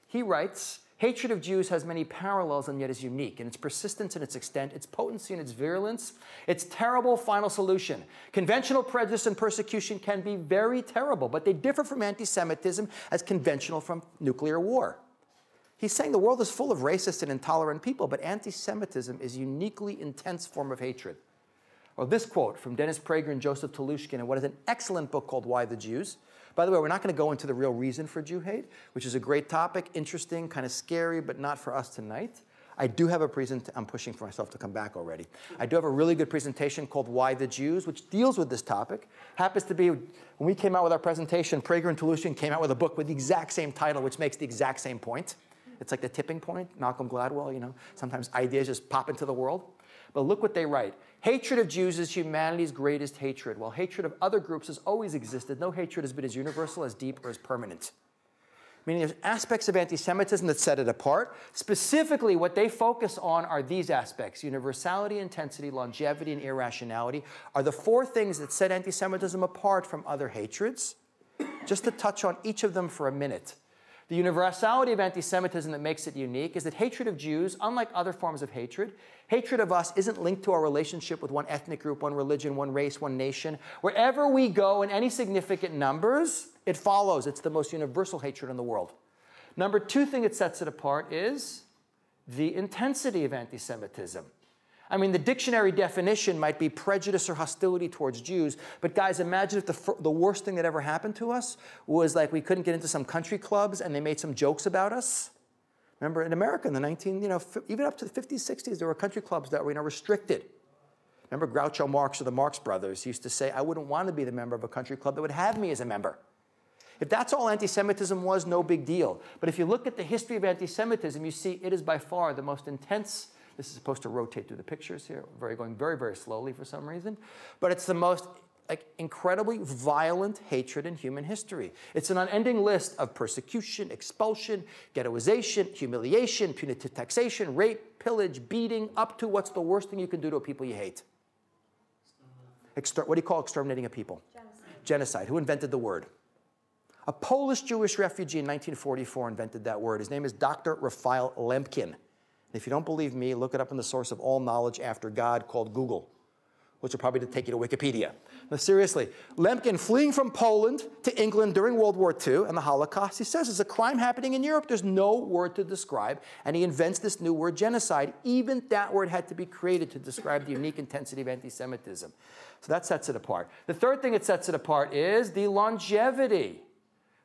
He writes, hatred of Jews has many parallels and yet is unique in its persistence and its extent, its potency and its virulence, its terrible final solution. Conventional prejudice and persecution can be very terrible, but they differ from anti-Semitism as conventional from nuclear war. He's saying the world is full of racist and intolerant people, but anti-Semitism is a uniquely intense form of hatred. Or this quote from Dennis Prager and Joseph Telushkin in what is an excellent book called Why the Jews. By the way, we're not going to go into the real reason for Jew hate, which is a great topic, interesting, kind of scary, but not for us tonight. I do have a presentation. I'm pushing for myself to come back already. I do have a really good presentation called Why the Jews, which deals with this topic. Happens to be, when we came out with our presentation, Prager and Telushkin came out with a book with the exact same title, which makes the exact same point. It's like the tipping point, Malcolm Gladwell, you know. Sometimes ideas just pop into the world. But look what they write. Hatred of Jews is humanity's greatest hatred, while hatred of other groups has always existed. No hatred has been as universal, as deep, or as permanent. Meaning there's aspects of anti-Semitism that set it apart. Specifically, what they focus on are these aspects. Universality, intensity, longevity, and irrationality are the four things that set anti-Semitism apart from other hatreds. Just to touch on each of them for a minute. The universality of anti-Semitism that makes it unique is that hatred of Jews, unlike other forms of hatred of us isn't linked to our relationship with one ethnic group, one religion, one race, one nation. Wherever we go in any significant numbers, it follows. It's the most universal hatred in the world. Number two thing that sets it apart is the intensity of anti-Semitism. I mean, the dictionary definition might be prejudice or hostility towards Jews, but guys, imagine if the worst thing that ever happened to us was like we couldn't get into some country clubs and they made some jokes about us. Remember, in America in the even up to the 50s, 60s, there were country clubs that were restricted. Remember Groucho Marx or the Marx Brothers used to say, I wouldn't want to be the member of a country club that would have me as a member. If that's all anti-Semitism was, no big deal. But if you look at the history of anti-Semitism, you see it is by far the most intense. This is supposed to rotate through the pictures here, going very, very slowly for some reason. But it's the most incredibly violent hatred in human history. It's an unending list of persecution, expulsion, ghettoization, humiliation, punitive taxation, rape, pillage, beating, up to what's the worst thing you can do to a people you hate. What do you call exterminating a people? Genocide. Genocide. Who invented the word? A Polish Jewish refugee in 1944 invented that word. His name is Dr. Raphael Lemkin. If you don't believe me, look it up in the source of all knowledge after God called Google, which will probably take you to Wikipedia. Now, seriously, Lemkin, fleeing from Poland to England during World War II and the Holocaust, he says there's a crime happening in Europe. There's no word to describe. And he invents this new word, genocide. Even that word had to be created to describe the unique intensity of anti-Semitism. So that sets it apart. The third thing that sets it apart is the longevity.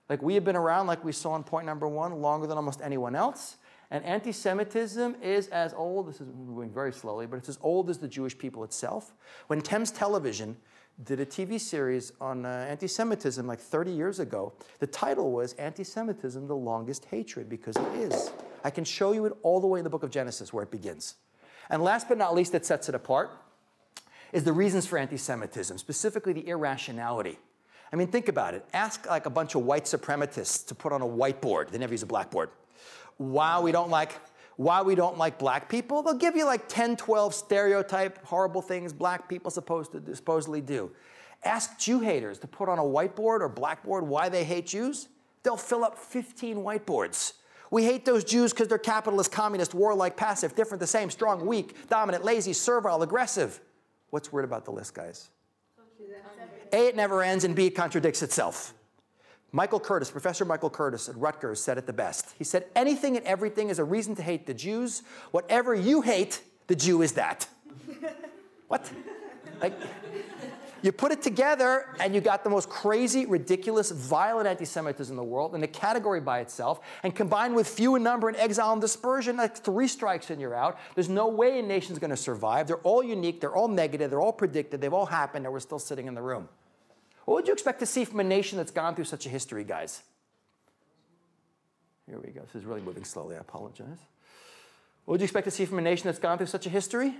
Like we have been around, like we saw in point number one, longer than almost anyone else. And anti-Semitism is as old, this is going very slowly, but it's as old as the Jewish people itself. When Thames Television did a TV series on anti-Semitism like 30 years ago, the title was Anti-Semitism, the Longest Hatred, because it is. I can show you it all the way in the book of Genesis where it begins. And last but not least that sets it apart is the reasons for anti-Semitism, specifically the irrationality. I mean, think about it. Ask like a bunch of white supremacists to put on a whiteboard. They never use a blackboard. Why we don't like black people, they'll give you like 10, 12 stereotype horrible things black people supposedly do. Ask Jew haters to put on a whiteboard or blackboard why they hate Jews. They'll fill up 15 whiteboards. We hate those Jews because they're capitalist, communist, warlike, passive, different, the same, strong, weak, dominant, lazy, servile, aggressive. What's weird about the list, guys? A, it never ends, and B, it contradicts itself. Michael Curtis, Professor Michael Curtis at Rutgers said it the best. He said, anything and everything is a reason to hate the Jews. Whatever you hate, the Jew is that. What? Like, you put it together and you got the most crazy, ridiculous, violent anti-Semitism in the world in a category by itself, and combined with few in number and exile and dispersion, like 3 strikes and you're out. There's no way a nation's going to survive. They're all unique. They're all negative. They're all predicted. They've all happened, and we're still sitting in the room. What would you expect to see from a nation that's gone through such a history, guys? Here we go. This is really moving slowly. I apologize. What would you expect to see from a nation that's gone through such a history?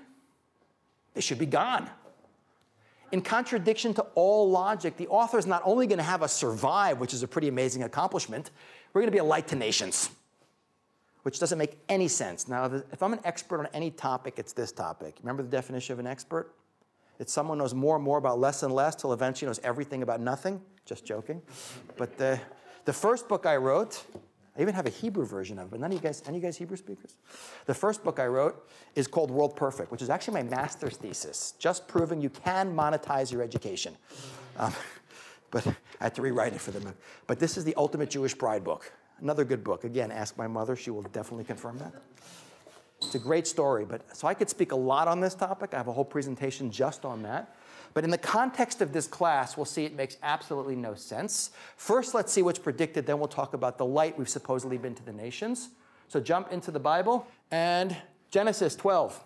They should be gone. In contradiction to all logic, the author is not only going to have us survive, which is a pretty amazing accomplishment, we're going to be a light to nations, which doesn't make any sense. Now, if I'm an expert on any topic, it's this topic. Remember the definition of an expert? It's someone who knows more and more about less and less till eventually knows everything about nothing. Just joking. But the first book I wrote, I even have a Hebrew version of it, but any of you guys Hebrew speakers? The first book I wrote is called World Perfect, which is actually my master's thesis, just proving you can monetize your education. But I had to rewrite it for the moment. But this is the ultimate Jewish pride book. Another good book. Again, ask my mother. She will definitely confirm that. It's a great story, so I could speak a lot on this topic. I have a whole presentation just on that. But in the context of this class, we'll see it makes absolutely no sense. First, let's see what's predicted. Then we'll talk about the light we've supposedly been to the nations. So jump into the Bible. And Genesis 12,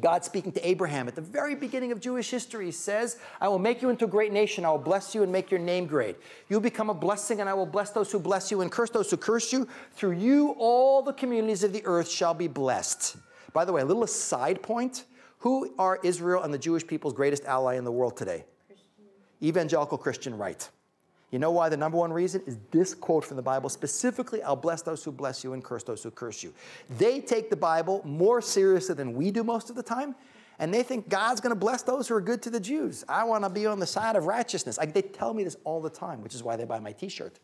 God speaking to Abraham at the very beginning of Jewish history. He says, I will make you into a great nation. I will bless you and make your name great. You'll become a blessing, and I will bless those who bless you and curse those who curse you. Through you, all the communities of the earth shall be blessed. By the way, a little aside point. Who are Israel and the Jewish people's greatest ally in the world today? Christian. Evangelical Christian right. You know why? The number one reason is this quote from the Bible, specifically, "I'll bless those who bless you and curse those who curse you." They take the Bible more seriously than we do most of the time, and they think God's going to bless those who are good to the Jews. I want to be on the side of righteousness. They tell me this all the time, which is why they buy my T-shirt.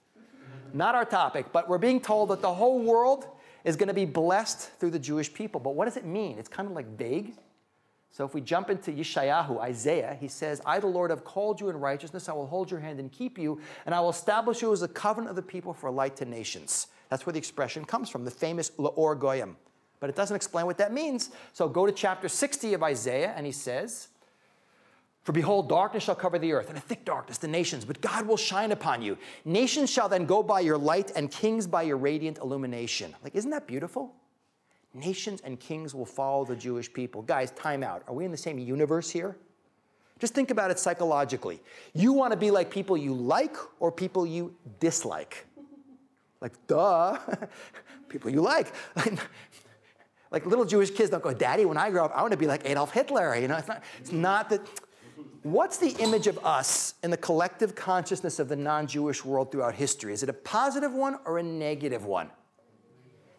Not our topic, but we're being told that the whole world is going to be blessed through the Jewish people. But what does it mean? It's kind of like vague. So if we jump into Yeshayahu, Isaiah, he says, "I, the Lord, have called you in righteousness. I will hold your hand and keep you, and I will establish you as a covenant of the people for a light to nations." That's where the expression comes from, the famous L'or Goyim. But it doesn't explain what that means. So go to chapter 60 of Isaiah, and he says, "For behold, darkness shall cover the earth, and a thick darkness, the nations, but God will shine upon you. Nations shall then go by your light, and kings by your radiant illumination." Isn't that beautiful? Nations and kings will follow the Jewish people. Guys, time out. Are we in the same universe here? Just think about it psychologically. You want to be like people you like or people you dislike? Duh. People you like. Little Jewish kids don't go, "Daddy, when I grow up, I want to be like Adolf Hitler." It's not that. What's the image of us in the collective consciousness of the non-Jewish world throughout history? Is it a positive one or a negative one?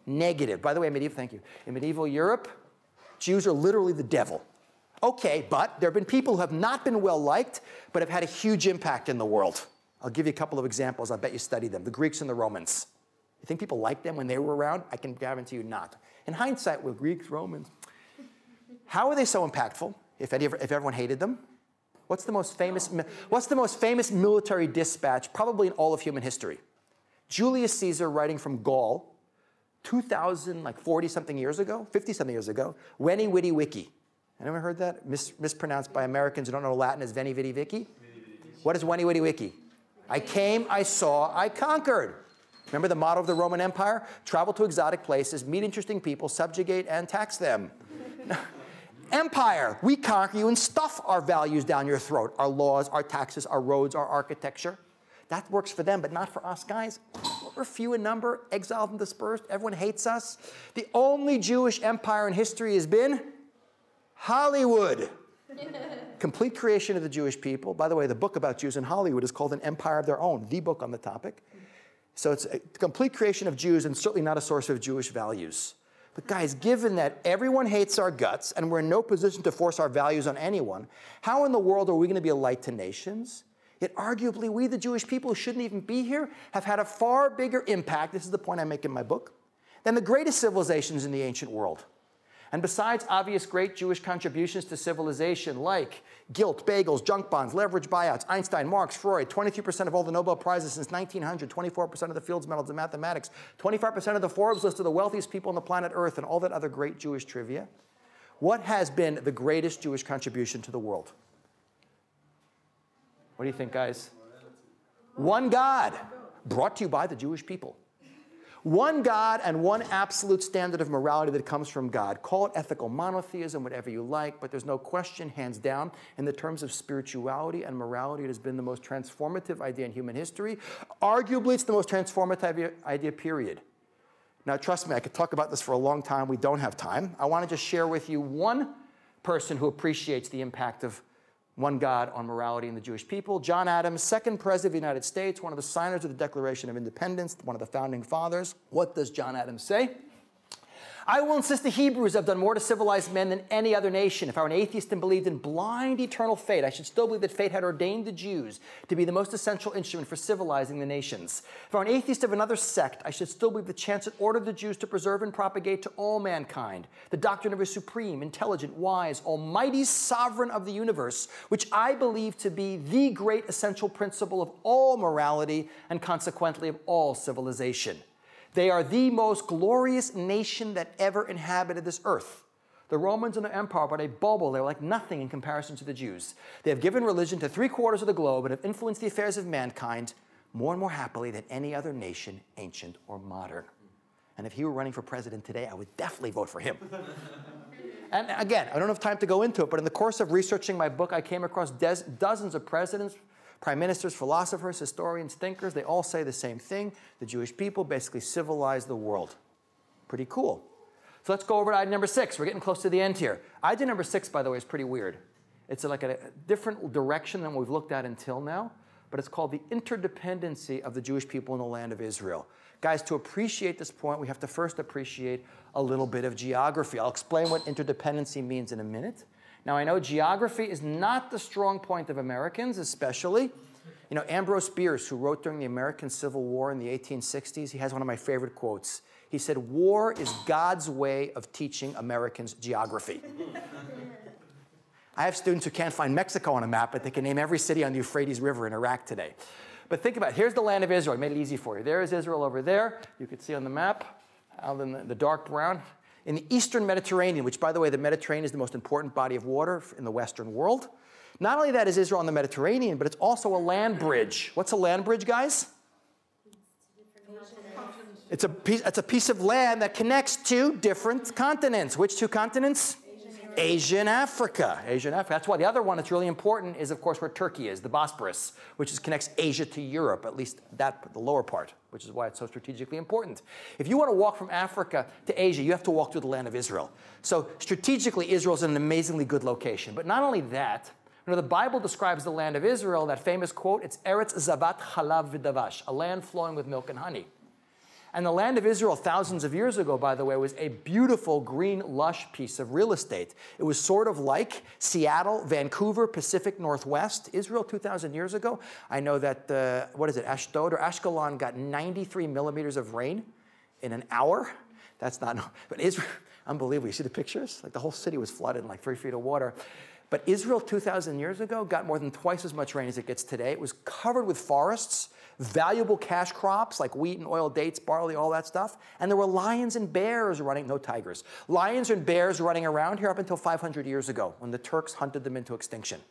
Negative. By the way, in medieval Europe, Jews are literally the devil. Okay, but there have been people who have not been well-liked, but have had a huge impact in the world. I'll give you a couple of examples. I bet you studied them. The Greeks and the Romans. You think people liked them when they were around? I can guarantee you not. In hindsight, with Greeks, Romans, how are they so impactful if everyone hated them? What's the most famous military dispatch probably in all of human history? Julius Caesar writing from Gaul, 40-something years ago, 50-something years ago, Veni, Vidi, Vici. Anyone heard that? Mispronounced by Americans who don't know Latin as Veni, Vidi, Vici? What is Veni, Vidi, Vici? I came, I saw, I conquered. Remember the motto of the Roman Empire? Travel to exotic places, meet interesting people, subjugate and tax them. Empire, we conquer you and stuff our values down your throat, our laws, our taxes, our roads, our architecture. That works for them, but not for us, guys. We're few in number, exiled and dispersed. Everyone hates us. The only Jewish empire in history has been Hollywood. Complete creation of the Jewish people. By the way, the book about Jews in Hollywood is called An Empire of Their Own, the book on the topic. So it's a complete creation of Jews and certainly not a source of Jewish values. But guys, given that everyone hates our guts and we're in no position to force our values on anyone, how in the world are we going to be a light to nations? Yet arguably, we, the Jewish people who shouldn't even be here, have had a far bigger impact, this is the point I make in my book, than the greatest civilizations in the ancient world. And besides obvious great Jewish contributions to civilization like guilt, bagels, junk bonds, leverage buyouts, Einstein, Marx, Freud, 23% of all the Nobel Prizes since 1900, 24% of the Fields Medals in mathematics, 25% of the Forbes list of the wealthiest people on the planet Earth, and all that other great Jewish trivia, what has been the greatest Jewish contribution to the world? What do you think, guys? One God, brought to you by the Jewish people. One God and one absolute standard of morality that comes from God. Call it ethical monotheism, whatever you like, but there's no question, hands down, in the terms of spirituality and morality, it has been the most transformative idea in human history. Arguably, it's the most transformative idea, period. Now, trust me, I could talk about this for a long time. We don't have time. I want to just share with you one person who appreciates the impact of one God on morality in the Jewish people. John Adams, second president of the United States, one of the signers of the Declaration of Independence, one of the founding fathers. What does John Adams say? "I will insist the Hebrews have done more to civilize men than any other nation. If I were an atheist and believed in blind eternal fate, I should still believe that fate had ordained the Jews to be the most essential instrument for civilizing the nations. If I were an atheist of another sect, I should still believe the chance had ordered the Jews to preserve and propagate to all mankind the doctrine of a supreme, intelligent, wise, almighty sovereign of the universe, which I believe to be the great essential principle of all morality and consequently of all civilization. They are the most glorious nation that ever inhabited this earth. The Romans and their empire were a bubble. They were like nothing in comparison to the Jews. They have given religion to 3/4 of the globe and have influenced the affairs of mankind more and more happily than any other nation, ancient or modern." And if he were running for president today, I would definitely vote for him. And again, I don't have time to go into it, but in the course of researching my book, I came across dozens of presidents, prime ministers, philosophers, historians, thinkers. They all say the same thing. The Jewish people basically civilized the world. Pretty cool. So let's go over to idea number 6. We're getting close to the end here. Idea number 6, by the way, is pretty weird. It's like a different direction than we've looked at until now, but it's called the interdependency of the Jewish people in the land of Israel. Guys, to appreciate this point, we have to first appreciate a little bit of geography. I'll explain what interdependency means in a minute. Now, I know geography is not the strong point of Americans, especially. You know, Ambrose Bierce, who wrote during the American Civil War in the 1860s, he has one of my favorite quotes. He said, "War is God's way of teaching Americans geography." I have students who can't find Mexico on a map, but they can name every city on the Euphrates River in Iraq today. But think about it. Here's the land of Israel. I made it easy for you. There is Israel over there. You can see on the map, out in the dark brown. In the eastern Mediterranean, which, by the way, the Mediterranean is the most important body of water in the Western world. Not only that is Israel on the Mediterranean, but it's also a land bridge. What's a land bridge, guys? It's a piece of land that connects two different continents. Which two continents? Asia and Africa. Asia and Africa. That's why the other one that's really important is, of course, where Turkey is, the Bosporus, which is, connects Asia to Europe, at least that, the lower part, which is why it's so strategically important. If you want to walk from Africa to Asia, you have to walk through the land of Israel. So strategically, Israel is in an amazingly good location. But not only that, you know, the Bible describes the land of Israel, that famous quote, it's Eretz Zavat Chalav V'Davash, a land flowing with milk and honey. And the land of Israel thousands of years ago, by the way, was a beautiful, green, lush piece of real estate. It was sort of like Seattle, Vancouver, Pacific Northwest. Israel 2,000 years ago, I know that, what is it, Ashdod or Ashkelon got 93 millimeters of rain in an hour. That's not, but Israel, unbelievable. You see the pictures? Like the whole city was flooded in like 3 feet of water. But Israel 2,000 years ago got more than twice as much rain as it gets today. It was covered with forests, valuable cash crops like wheat and oil, dates, barley, all that stuff. And there were lions and bears running, no tigers, lions and bears running around here up until 500 years ago when the Turks hunted them into extinction.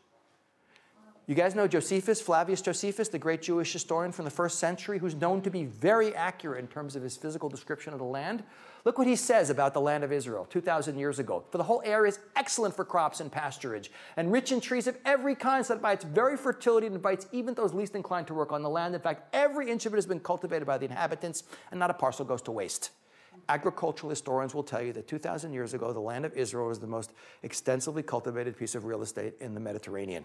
You guys know Josephus, Flavius Josephus, the great Jewish historian from the 1st century, who's known to be very accurate in terms of his physical description of the land. Look what he says about the land of Israel 2,000 years ago. For the whole area is excellent for crops and pasturage, and rich in trees of every kind, so that by its very fertility it invites even those least inclined to work on the land. In fact, every inch of it has been cultivated by the inhabitants, and not a parcel goes to waste. Agricultural historians will tell you that 2,000 years ago, the land of Israel was the most extensively cultivated piece of real estate in the Mediterranean,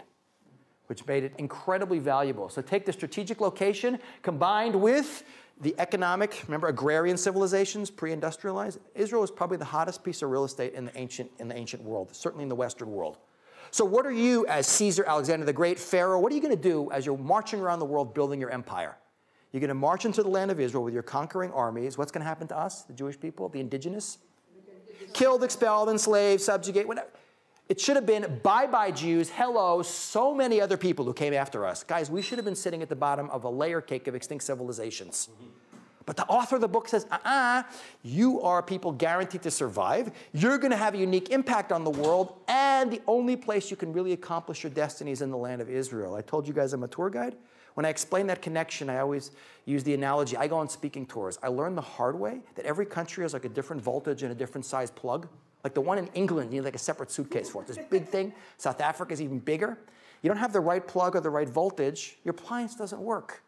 which made it incredibly valuable. So take the strategic location combined with the economic, remember, agrarian civilizations, pre-industrialized. Israel was probably the hottest piece of real estate in the ancient world, certainly in the Western world. So what are you, as Caesar, Alexander the Great, Pharaoh, what are you going to do as you're marching around the world building your empire? You're going to march into the land of Israel with your conquering armies. What's going to happen to us, the Jewish people, the indigenous? Killed, expelled, enslaved, subjugate, whatever. It should have been bye-bye Jews, hello, so many other people who came after us. Guys, we should have been sitting at the bottom of a layer cake of extinct civilizations. But the author of the book says, you are people guaranteed to survive. You're going to have a unique impact on the world. And the only place you can really accomplish your destiny is in the land of Israel. I told you guys I'm a tour guide. When I explain that connection, I always use the analogy. I go on speaking tours. I learned the hard way that every country has like a different voltage and a different size plug. Like the one in England, you need like a separate suitcase for it. This big thing. South Africa's even bigger. You don't have the right plug or the right voltage, your appliance doesn't work.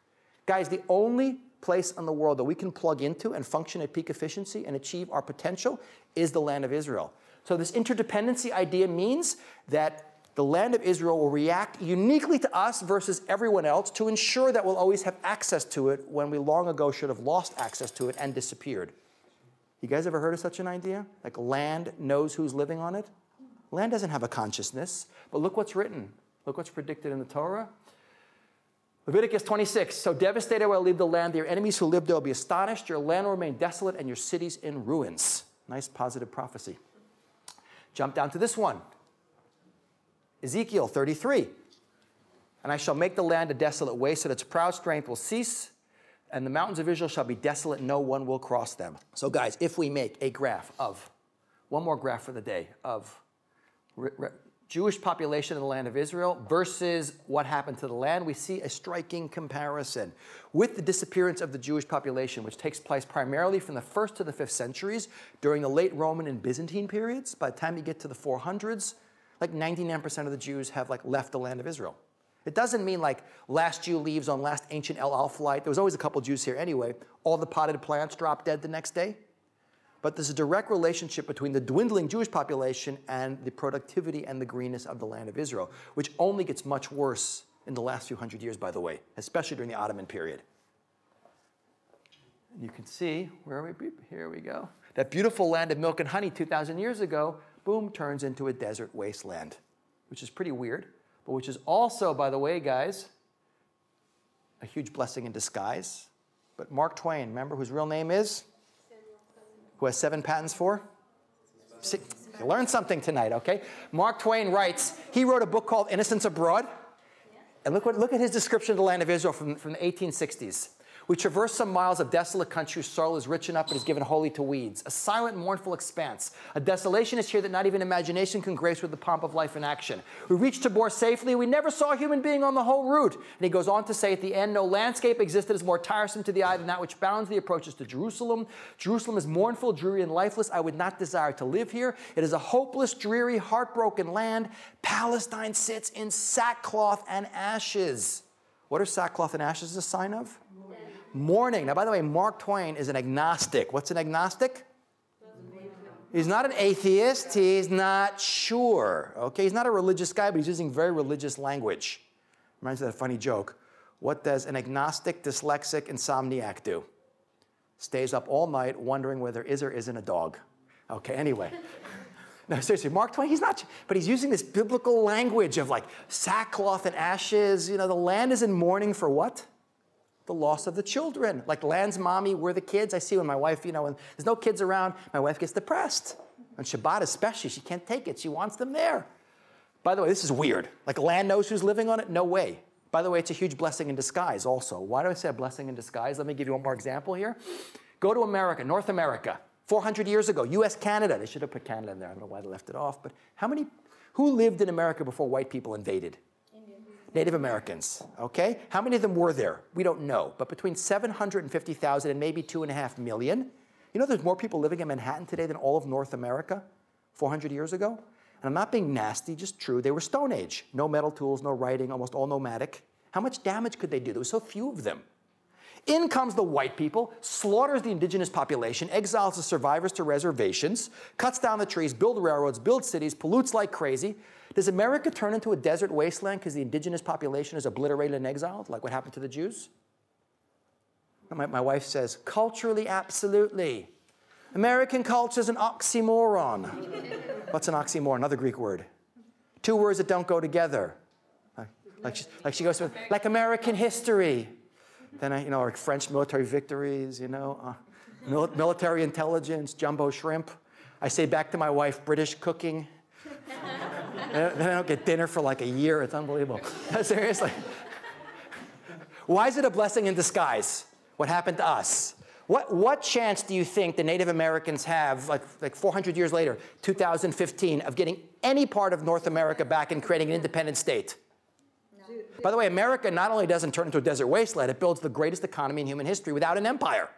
Guys, the only place in the world that we can plug into and function at peak efficiency and achieve our potential is the land of Israel. So this interdependency idea means that the land of Israel will react uniquely to us versus everyone else to ensure that we'll always have access to it when we long ago should have lost access to it and disappeared. You guys ever heard of such an idea? Like land knows who's living on it? Land doesn't have a consciousness, but look what's written. Look what's predicted in the Torah. Leviticus 26, so devastated will I leave the land. Your enemies who live there will be astonished. Your land will remain desolate and your cities in ruins. Nice positive prophecy. Jump down to this one. Ezekiel 33. And I shall make the land a desolate waste, so that its proud strength will cease. And the mountains of Israel shall be desolate, no one will cross them. So guys, if we make a graph of, one more graph for the day, of Jewish population in the land of Israel versus what happened to the land, we see a striking comparison. With the disappearance of the Jewish population, which takes place primarily from the 1st to the 5th centuries, during the late Roman and Byzantine periods, by the time you get to the 400s, like 99% of the Jews have like left the land of Israel. It doesn't mean like last Jew leaves on last ancient El Al flight. There was always a couple Jews here anyway. All the potted plants drop dead the next day. but there's a direct relationship between the dwindling Jewish population and the productivity and the greenness of the land of Israel, which only gets much worse in the last few hundred years, by the way, especially during the Ottoman period. And you can see, where are we? Here we go. That beautiful land of milk and honey 2,000 years ago, boom, turns into a desert wasteland, which is pretty weird, but which is also, by the way, guys, a huge blessing in disguise. But Mark Twain, remember whose real name is? Who has 7 patents for? You learned something tonight, okay? Mark Twain writes, he wrote a book called Innocents Abroad. And look at his description of the land of Israel from the 1860s. We traverse some miles of desolate country whose soil is rich enough but is given wholly to weeds. A silent, mournful expanse. A desolation is here that not even imagination can grace with the pomp of life in action. We reached Tabor safely. We never saw a human being on the whole route. And he goes on to say at the end, no landscape existed as more tiresome to the eye than that which bounds the approaches to Jerusalem. Jerusalem is mournful, dreary, and lifeless. I would not desire to live here. It is a hopeless, dreary, heartbroken land. Palestine sits in sackcloth and ashes. What are sackcloth and ashes a sign of? Mourning. Now, by the way, Mark Twain is an agnostic. What's an agnostic? He's not an atheist. He's not sure. Okay, he's not a religious guy, but he's using very religious language. Reminds me of that funny joke. What does an agnostic, dyslexic, insomniac do? Stays up all night wondering whether there is or isn't a dog. Okay, anyway. No, seriously, Mark Twain, he's not, but he's using this biblical language of like sackcloth and ashes. You know, the land is in mourning for what? The loss of the children. Like land's mommy, we're the kids. I see when my wife, you know, when there's no kids around, my wife gets depressed. On Shabbat especially, she can't take it. She wants them there. By the way, this is weird. Like land knows who's living on it? No way. By the way, it's a huge blessing in disguise also. Why do I say a blessing in disguise? Let me give you one more example here. Go to America, North America, 400 years ago, US, Canada. They should have put Canada in there. I don't know why they left it off, but who lived in America before white people invaded? Native Americans, okay? How many of them were there? We don't know, but between 750,000 and maybe 2.5 million. You know there's more people living in Manhattan today than all of North America 400 years ago? And I'm not being nasty, just true. They were Stone Age. No metal tools, no writing, almost all nomadic. How much damage could they do? There were so few of them. In comes the white people, slaughters the indigenous population, exiles the survivors to reservations, cuts down the trees, builds railroads, builds cities, pollutes like crazy. Does America turn into a desert wasteland because the indigenous population is obliterated and exiled, like what happened to the Jews? My wife says, culturally, absolutely. American culture is an oxymoron. What's an oxymoron? Another Greek word. Two words that don't go together. Like she goes to, like American history. Then, you know, like French military victories, you know, military intelligence, jumbo shrimp. I say back to my wife, British cooking. Then I don't get dinner for like a year. It's unbelievable. Seriously. Why is it a blessing in disguise? What happened to us? What chance do you think the Native Americans have, like 400 years later, 2015, of getting any part of North America back and creating an independent state? By the way, America not only doesn't turn into a desert wasteland, it builds the greatest economy in human history without an empire.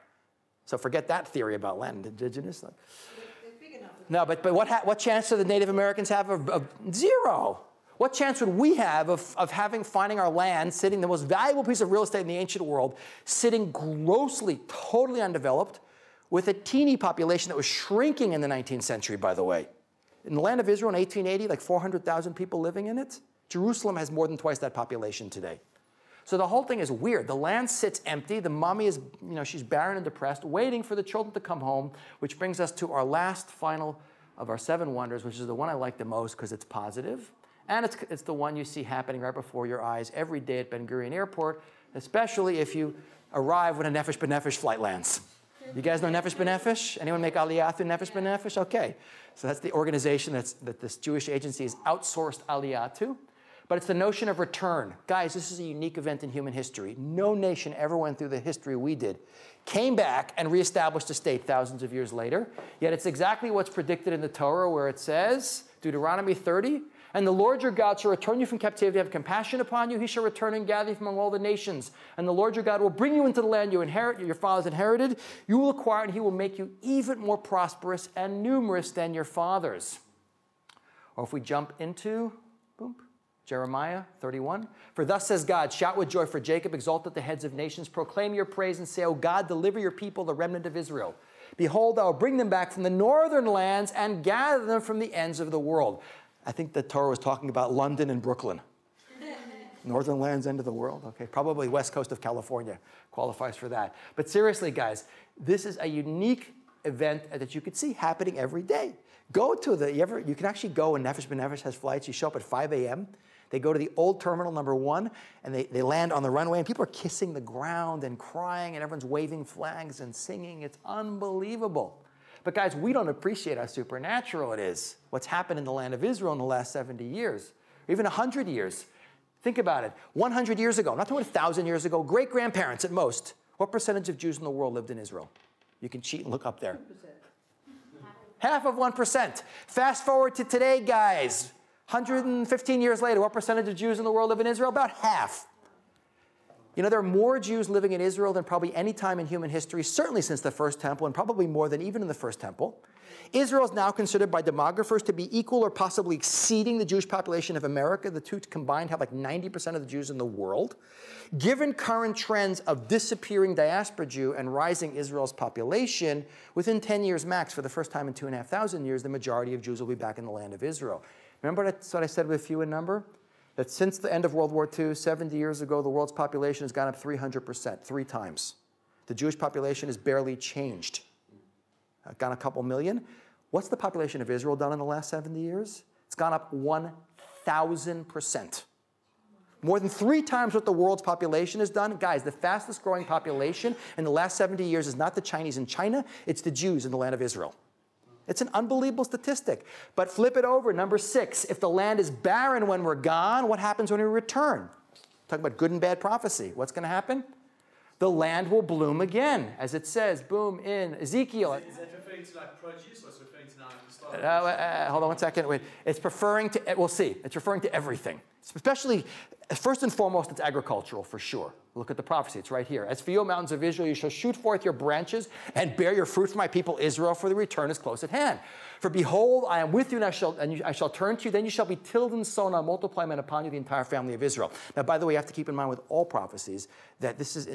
So forget that theory about land indigenous. No, but what chance do the Native Americans have of zero? What chance would we have of finding our land sitting, the most valuable piece of real estate in the ancient world, sitting grossly, totally undeveloped, with a teeny population that was shrinking in the 19th century, by the way. In the land of Israel in 1880, like 400,000 people living in it. Jerusalem has more than twice that population today. So the whole thing is weird. The land sits empty. The mommy is, you know, she's barren and depressed, waiting for the children to come home, which brings us to our last final of our 7 wonders, which is the one I like the most because it's positive. And it's the one you see happening right before your eyes every day at Ben Gurion Airport, especially if you arrive when a Nefesh B'Nefesh flight lands. You guys know Nefesh B'Nefesh? Anyone make Aliyah through Nefesh B'Nefesh? Okay. So that's the organization that this Jewish agency has outsourced Aliyah to. But it's the notion of return. Guys, this is a unique event in human history. No nation ever went through the history we did, came back and reestablished a state thousands of years later. Yet it's exactly what's predicted in the Torah where it says, Deuteronomy 30, and the Lord your God shall return you from captivity, have compassion upon you. He shall return and gather you from among all the nations. And the Lord your God will bring you into the land you inherit, your fathers inherited. You will acquire and he will make you even more prosperous and numerous than your fathers. Or if we jump into, boom, Jeremiah 31, for thus says God, shout with joy for Jacob, exalt at the heads of nations, proclaim your praise and say, O God, deliver your people, the remnant of Israel. Behold, I will bring them back from the northern lands and gather them from the ends of the world. I think the Torah was talking about London and Brooklyn. Northern lands, end of the world. Okay, probably west coast of California qualifies for that. But seriously, guys, this is a unique event that you could see happening every day. Go to the, you can actually go, and Nefesh B'Nefesh has flights. You show up at 5 a.m. They go to the old terminal #1, and they land on the runway, and people are kissing the ground and crying, and everyone's waving flags and singing. It's unbelievable. But guys, we don't appreciate how supernatural it is, what's happened in the land of Israel in the last 70 years, or even 100 years. Think about it. 100 years ago, not 1,000 years ago, great-grandparents at most, what percentage of Jews in the world lived in Israel? You can cheat and look up there. 1%. Half of 1%. Fast forward to today, guys. 115 years later, what percentage of Jews in the world live in Israel? About half. You know, there are more Jews living in Israel than probably any time in human history, certainly since the First Temple, and probably more than even in the First Temple. Israel is now considered by demographers to be equal or possibly exceeding the Jewish population of America. The two combined have like 90% of the Jews in the world. Given current trends of disappearing diaspora Jew and rising Israel's population, within 10 years max, for the first time in 2,500 years, the majority of Jews will be back in the land of Israel. Remember that's what I said with few in number? That since the end of World War II, 70 years ago, the world's population has gone up 300%, 3 times. The Jewish population has barely changed. Gone a couple million. What's the population of Israel done in the last 70 years? It's gone up 1,000%. More than 3 times what the world's population has done. Guys, the fastest growing population in the last 70 years is not the Chinese in China, it's the Jews in the land of Israel. It's an unbelievable statistic. But flip it over, number 6. If the land is barren when we're gone, what happens when we return? Talk about good and bad prophecy. What's going to happen? The land will bloom again, as it says, boom, in Ezekiel. Is it referring to like produce, or is it referring to hold on 1 second, wait. It's referring to, we'll see, it's referring to everything. Especially, first and foremost, it's agricultural for sure. Look at the prophecy, it's right here. As for you, mountains of Israel, you shall shoot forth your branches and bear your fruit for my people Israel, for the return is close at hand. For behold, I am with you, and I shall turn to you. Then you shall be tilled and sown. I'll multiply men upon you, the entire family of Israel. Now, by the way, you have to keep in mind with all prophecies that this is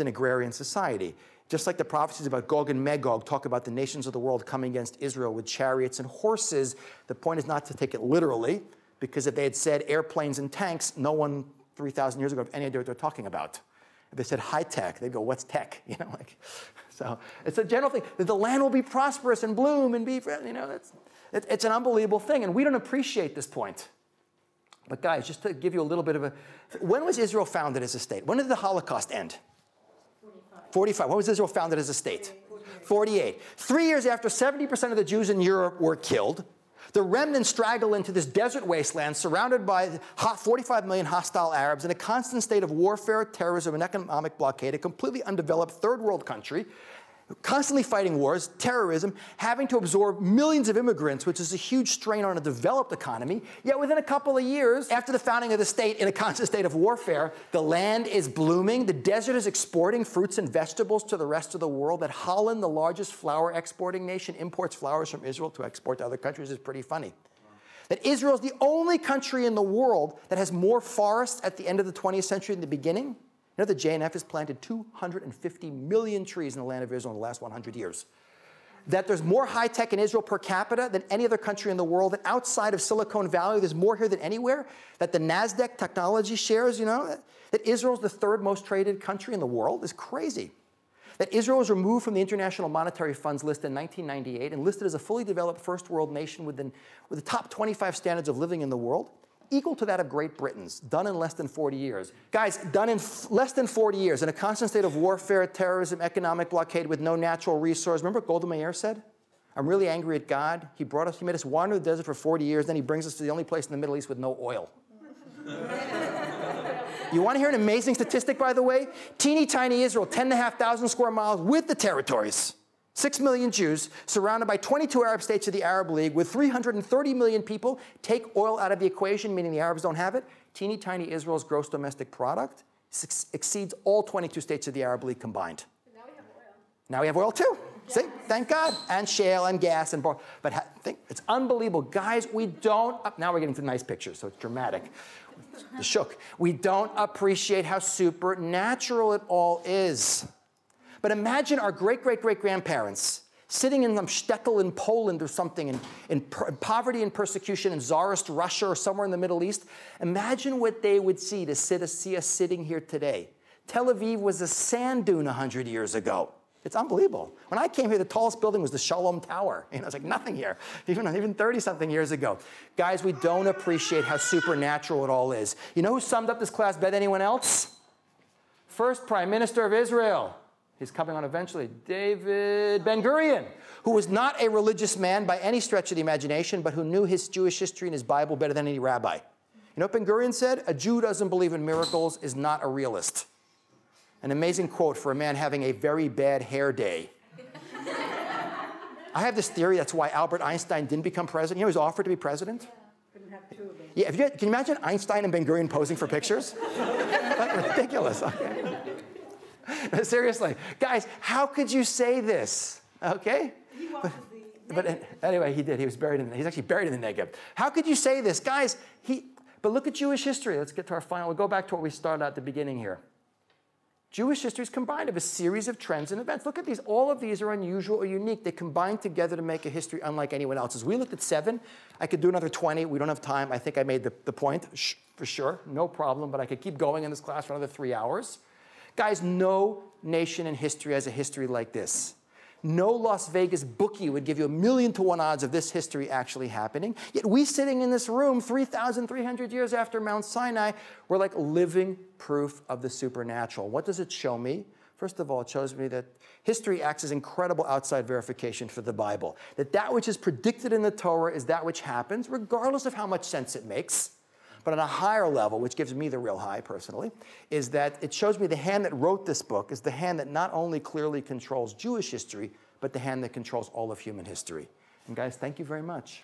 an agrarian society. Just like the prophecies about Gog and Magog talk about the nations of the world coming against Israel with chariots and horses, the point is not to take it literally, because if they had said airplanes and tanks, no one 3,000 years ago had any idea what they're talking about. If they said high tech, they'd go, what's tech? You know, like, so it's a general thing. The land will be prosperous and bloom and be, you know, it's an unbelievable thing. And we don't appreciate this point. But guys, just to give you a little bit of a, when was Israel founded as a state? When did the Holocaust end? 45. When was Israel founded as a state? 48. 3 years after 70% of the Jews in Europe were killed, the remnants straggle into this desert wasteland surrounded by 45 million hostile Arabs in a constant state of warfare, terrorism, and economic blockade, a completely undeveloped third world country, constantly fighting wars, terrorism, having to absorb millions of immigrants, which is a huge strain on a developed economy. Yet within a couple of years, after the founding of the state in a constant state of warfare, the land is blooming, the desert is exporting fruits and vegetables to the rest of the world. That Holland, the largest flour exporting nation, imports flowers from Israel to export to other countries is pretty funny. That Israel is the only country in the world that has more forests at the end of the 20th century than the beginning. You know, the JNF has planted 250 million trees in the land of Israel in the last 100 years. That there's more high tech in Israel per capita than any other country in the world. That outside of Silicon Valley, there's more here than anywhere. That the NASDAQ technology shares, you know, that Israel's the third most traded country in the world is crazy. That Israel was removed from the International Monetary Fund's list in 1998 and listed as a fully developed first world nation with the top 25 standards of living in the world, equal to that of Great Britain's, done in less than 40 years. Guys, done in less than 40 years, in a constant state of warfare, terrorism, economic blockade with no natural resource. Remember what Golda Meir said? I'm really angry at God. He made us wander the desert for 40 years, then he brings us to the only place in the Middle East with no oil. You want to hear an amazing statistic, by the way? Teeny tiny Israel, 10,500 square miles with the territories. 6 million Jews, surrounded by 22 Arab states of the Arab League, with 330 million people, take oil out of the equation, meaning the Arabs don't have it. Teeny tiny Israel's gross domestic product exceeds all 22 states of the Arab League combined. But now we have oil. Now we have oil too. Yeah. See, thank God. And shale and gas and bar. But it's unbelievable, guys. We don't. Now we're getting to the nice pictures, so it's dramatic. It's shook. We don't appreciate how supernatural it all is. But imagine our great-great-great-grandparents sitting in some shtetl in Poland or something, in poverty and persecution in Tsarist Russia or somewhere in the Middle East. Imagine what they would see to see us sitting here today. Tel Aviv was a sand dune 100 years ago. It's unbelievable. When I came here, the tallest building was the Shalom Tower. You know, it's like nothing here, even 30-something years ago. Guys, we don't appreciate how supernatural it all is. You know who summed up this class better than anyone else? First Prime Minister of Israel. He's coming on eventually, David Ben-Gurion, who was not a religious man by any stretch of the imagination, but who knew his Jewish history and his Bible better than any rabbi. You know what Ben-Gurion said? A Jew doesn't believe in miracles is not a realist. An amazing quote for a man having a very bad hair day. I have this theory that's why Albert Einstein didn't become president. You know he was offered to be president? Couldn't have two of them. Yeah, can you imagine Einstein and Ben-Gurion posing for pictures? That's ridiculous. Okay. Seriously, guys, how could you say this? Okay? But anyway, he did. He was buried in the, he's actually buried in the Negev. How could you say this? Guys, but look at Jewish history. Let's get to our final. We'll go back to what we started at the beginning here. Jewish history is combined of a series of trends and events. Look at these. All of these are unusual or unique. They combine together to make a history unlike anyone else's. We looked at 7. I could do another 20. We don't have time. I think I made the point for sure. No problem. But I could keep going in this class for another 3 hours. Guys, no nation in history has a history like this. No Las Vegas bookie would give you a 1,000,000 to 1 odds of this history actually happening. Yet we sitting in this room 3,300 years after Mount Sinai, we're like living proof of the supernatural. What does it show me? First of all, it shows me that history acts as incredible outside verification for the Bible. That which is predicted in the Torah is that which happens, regardless of how much sense it makes. But on a higher level, which gives me the real high personally, is that it shows me the hand that wrote this book is the hand that not only clearly controls Jewish history, but the hand that controls all of human history. And guys, thank you very much.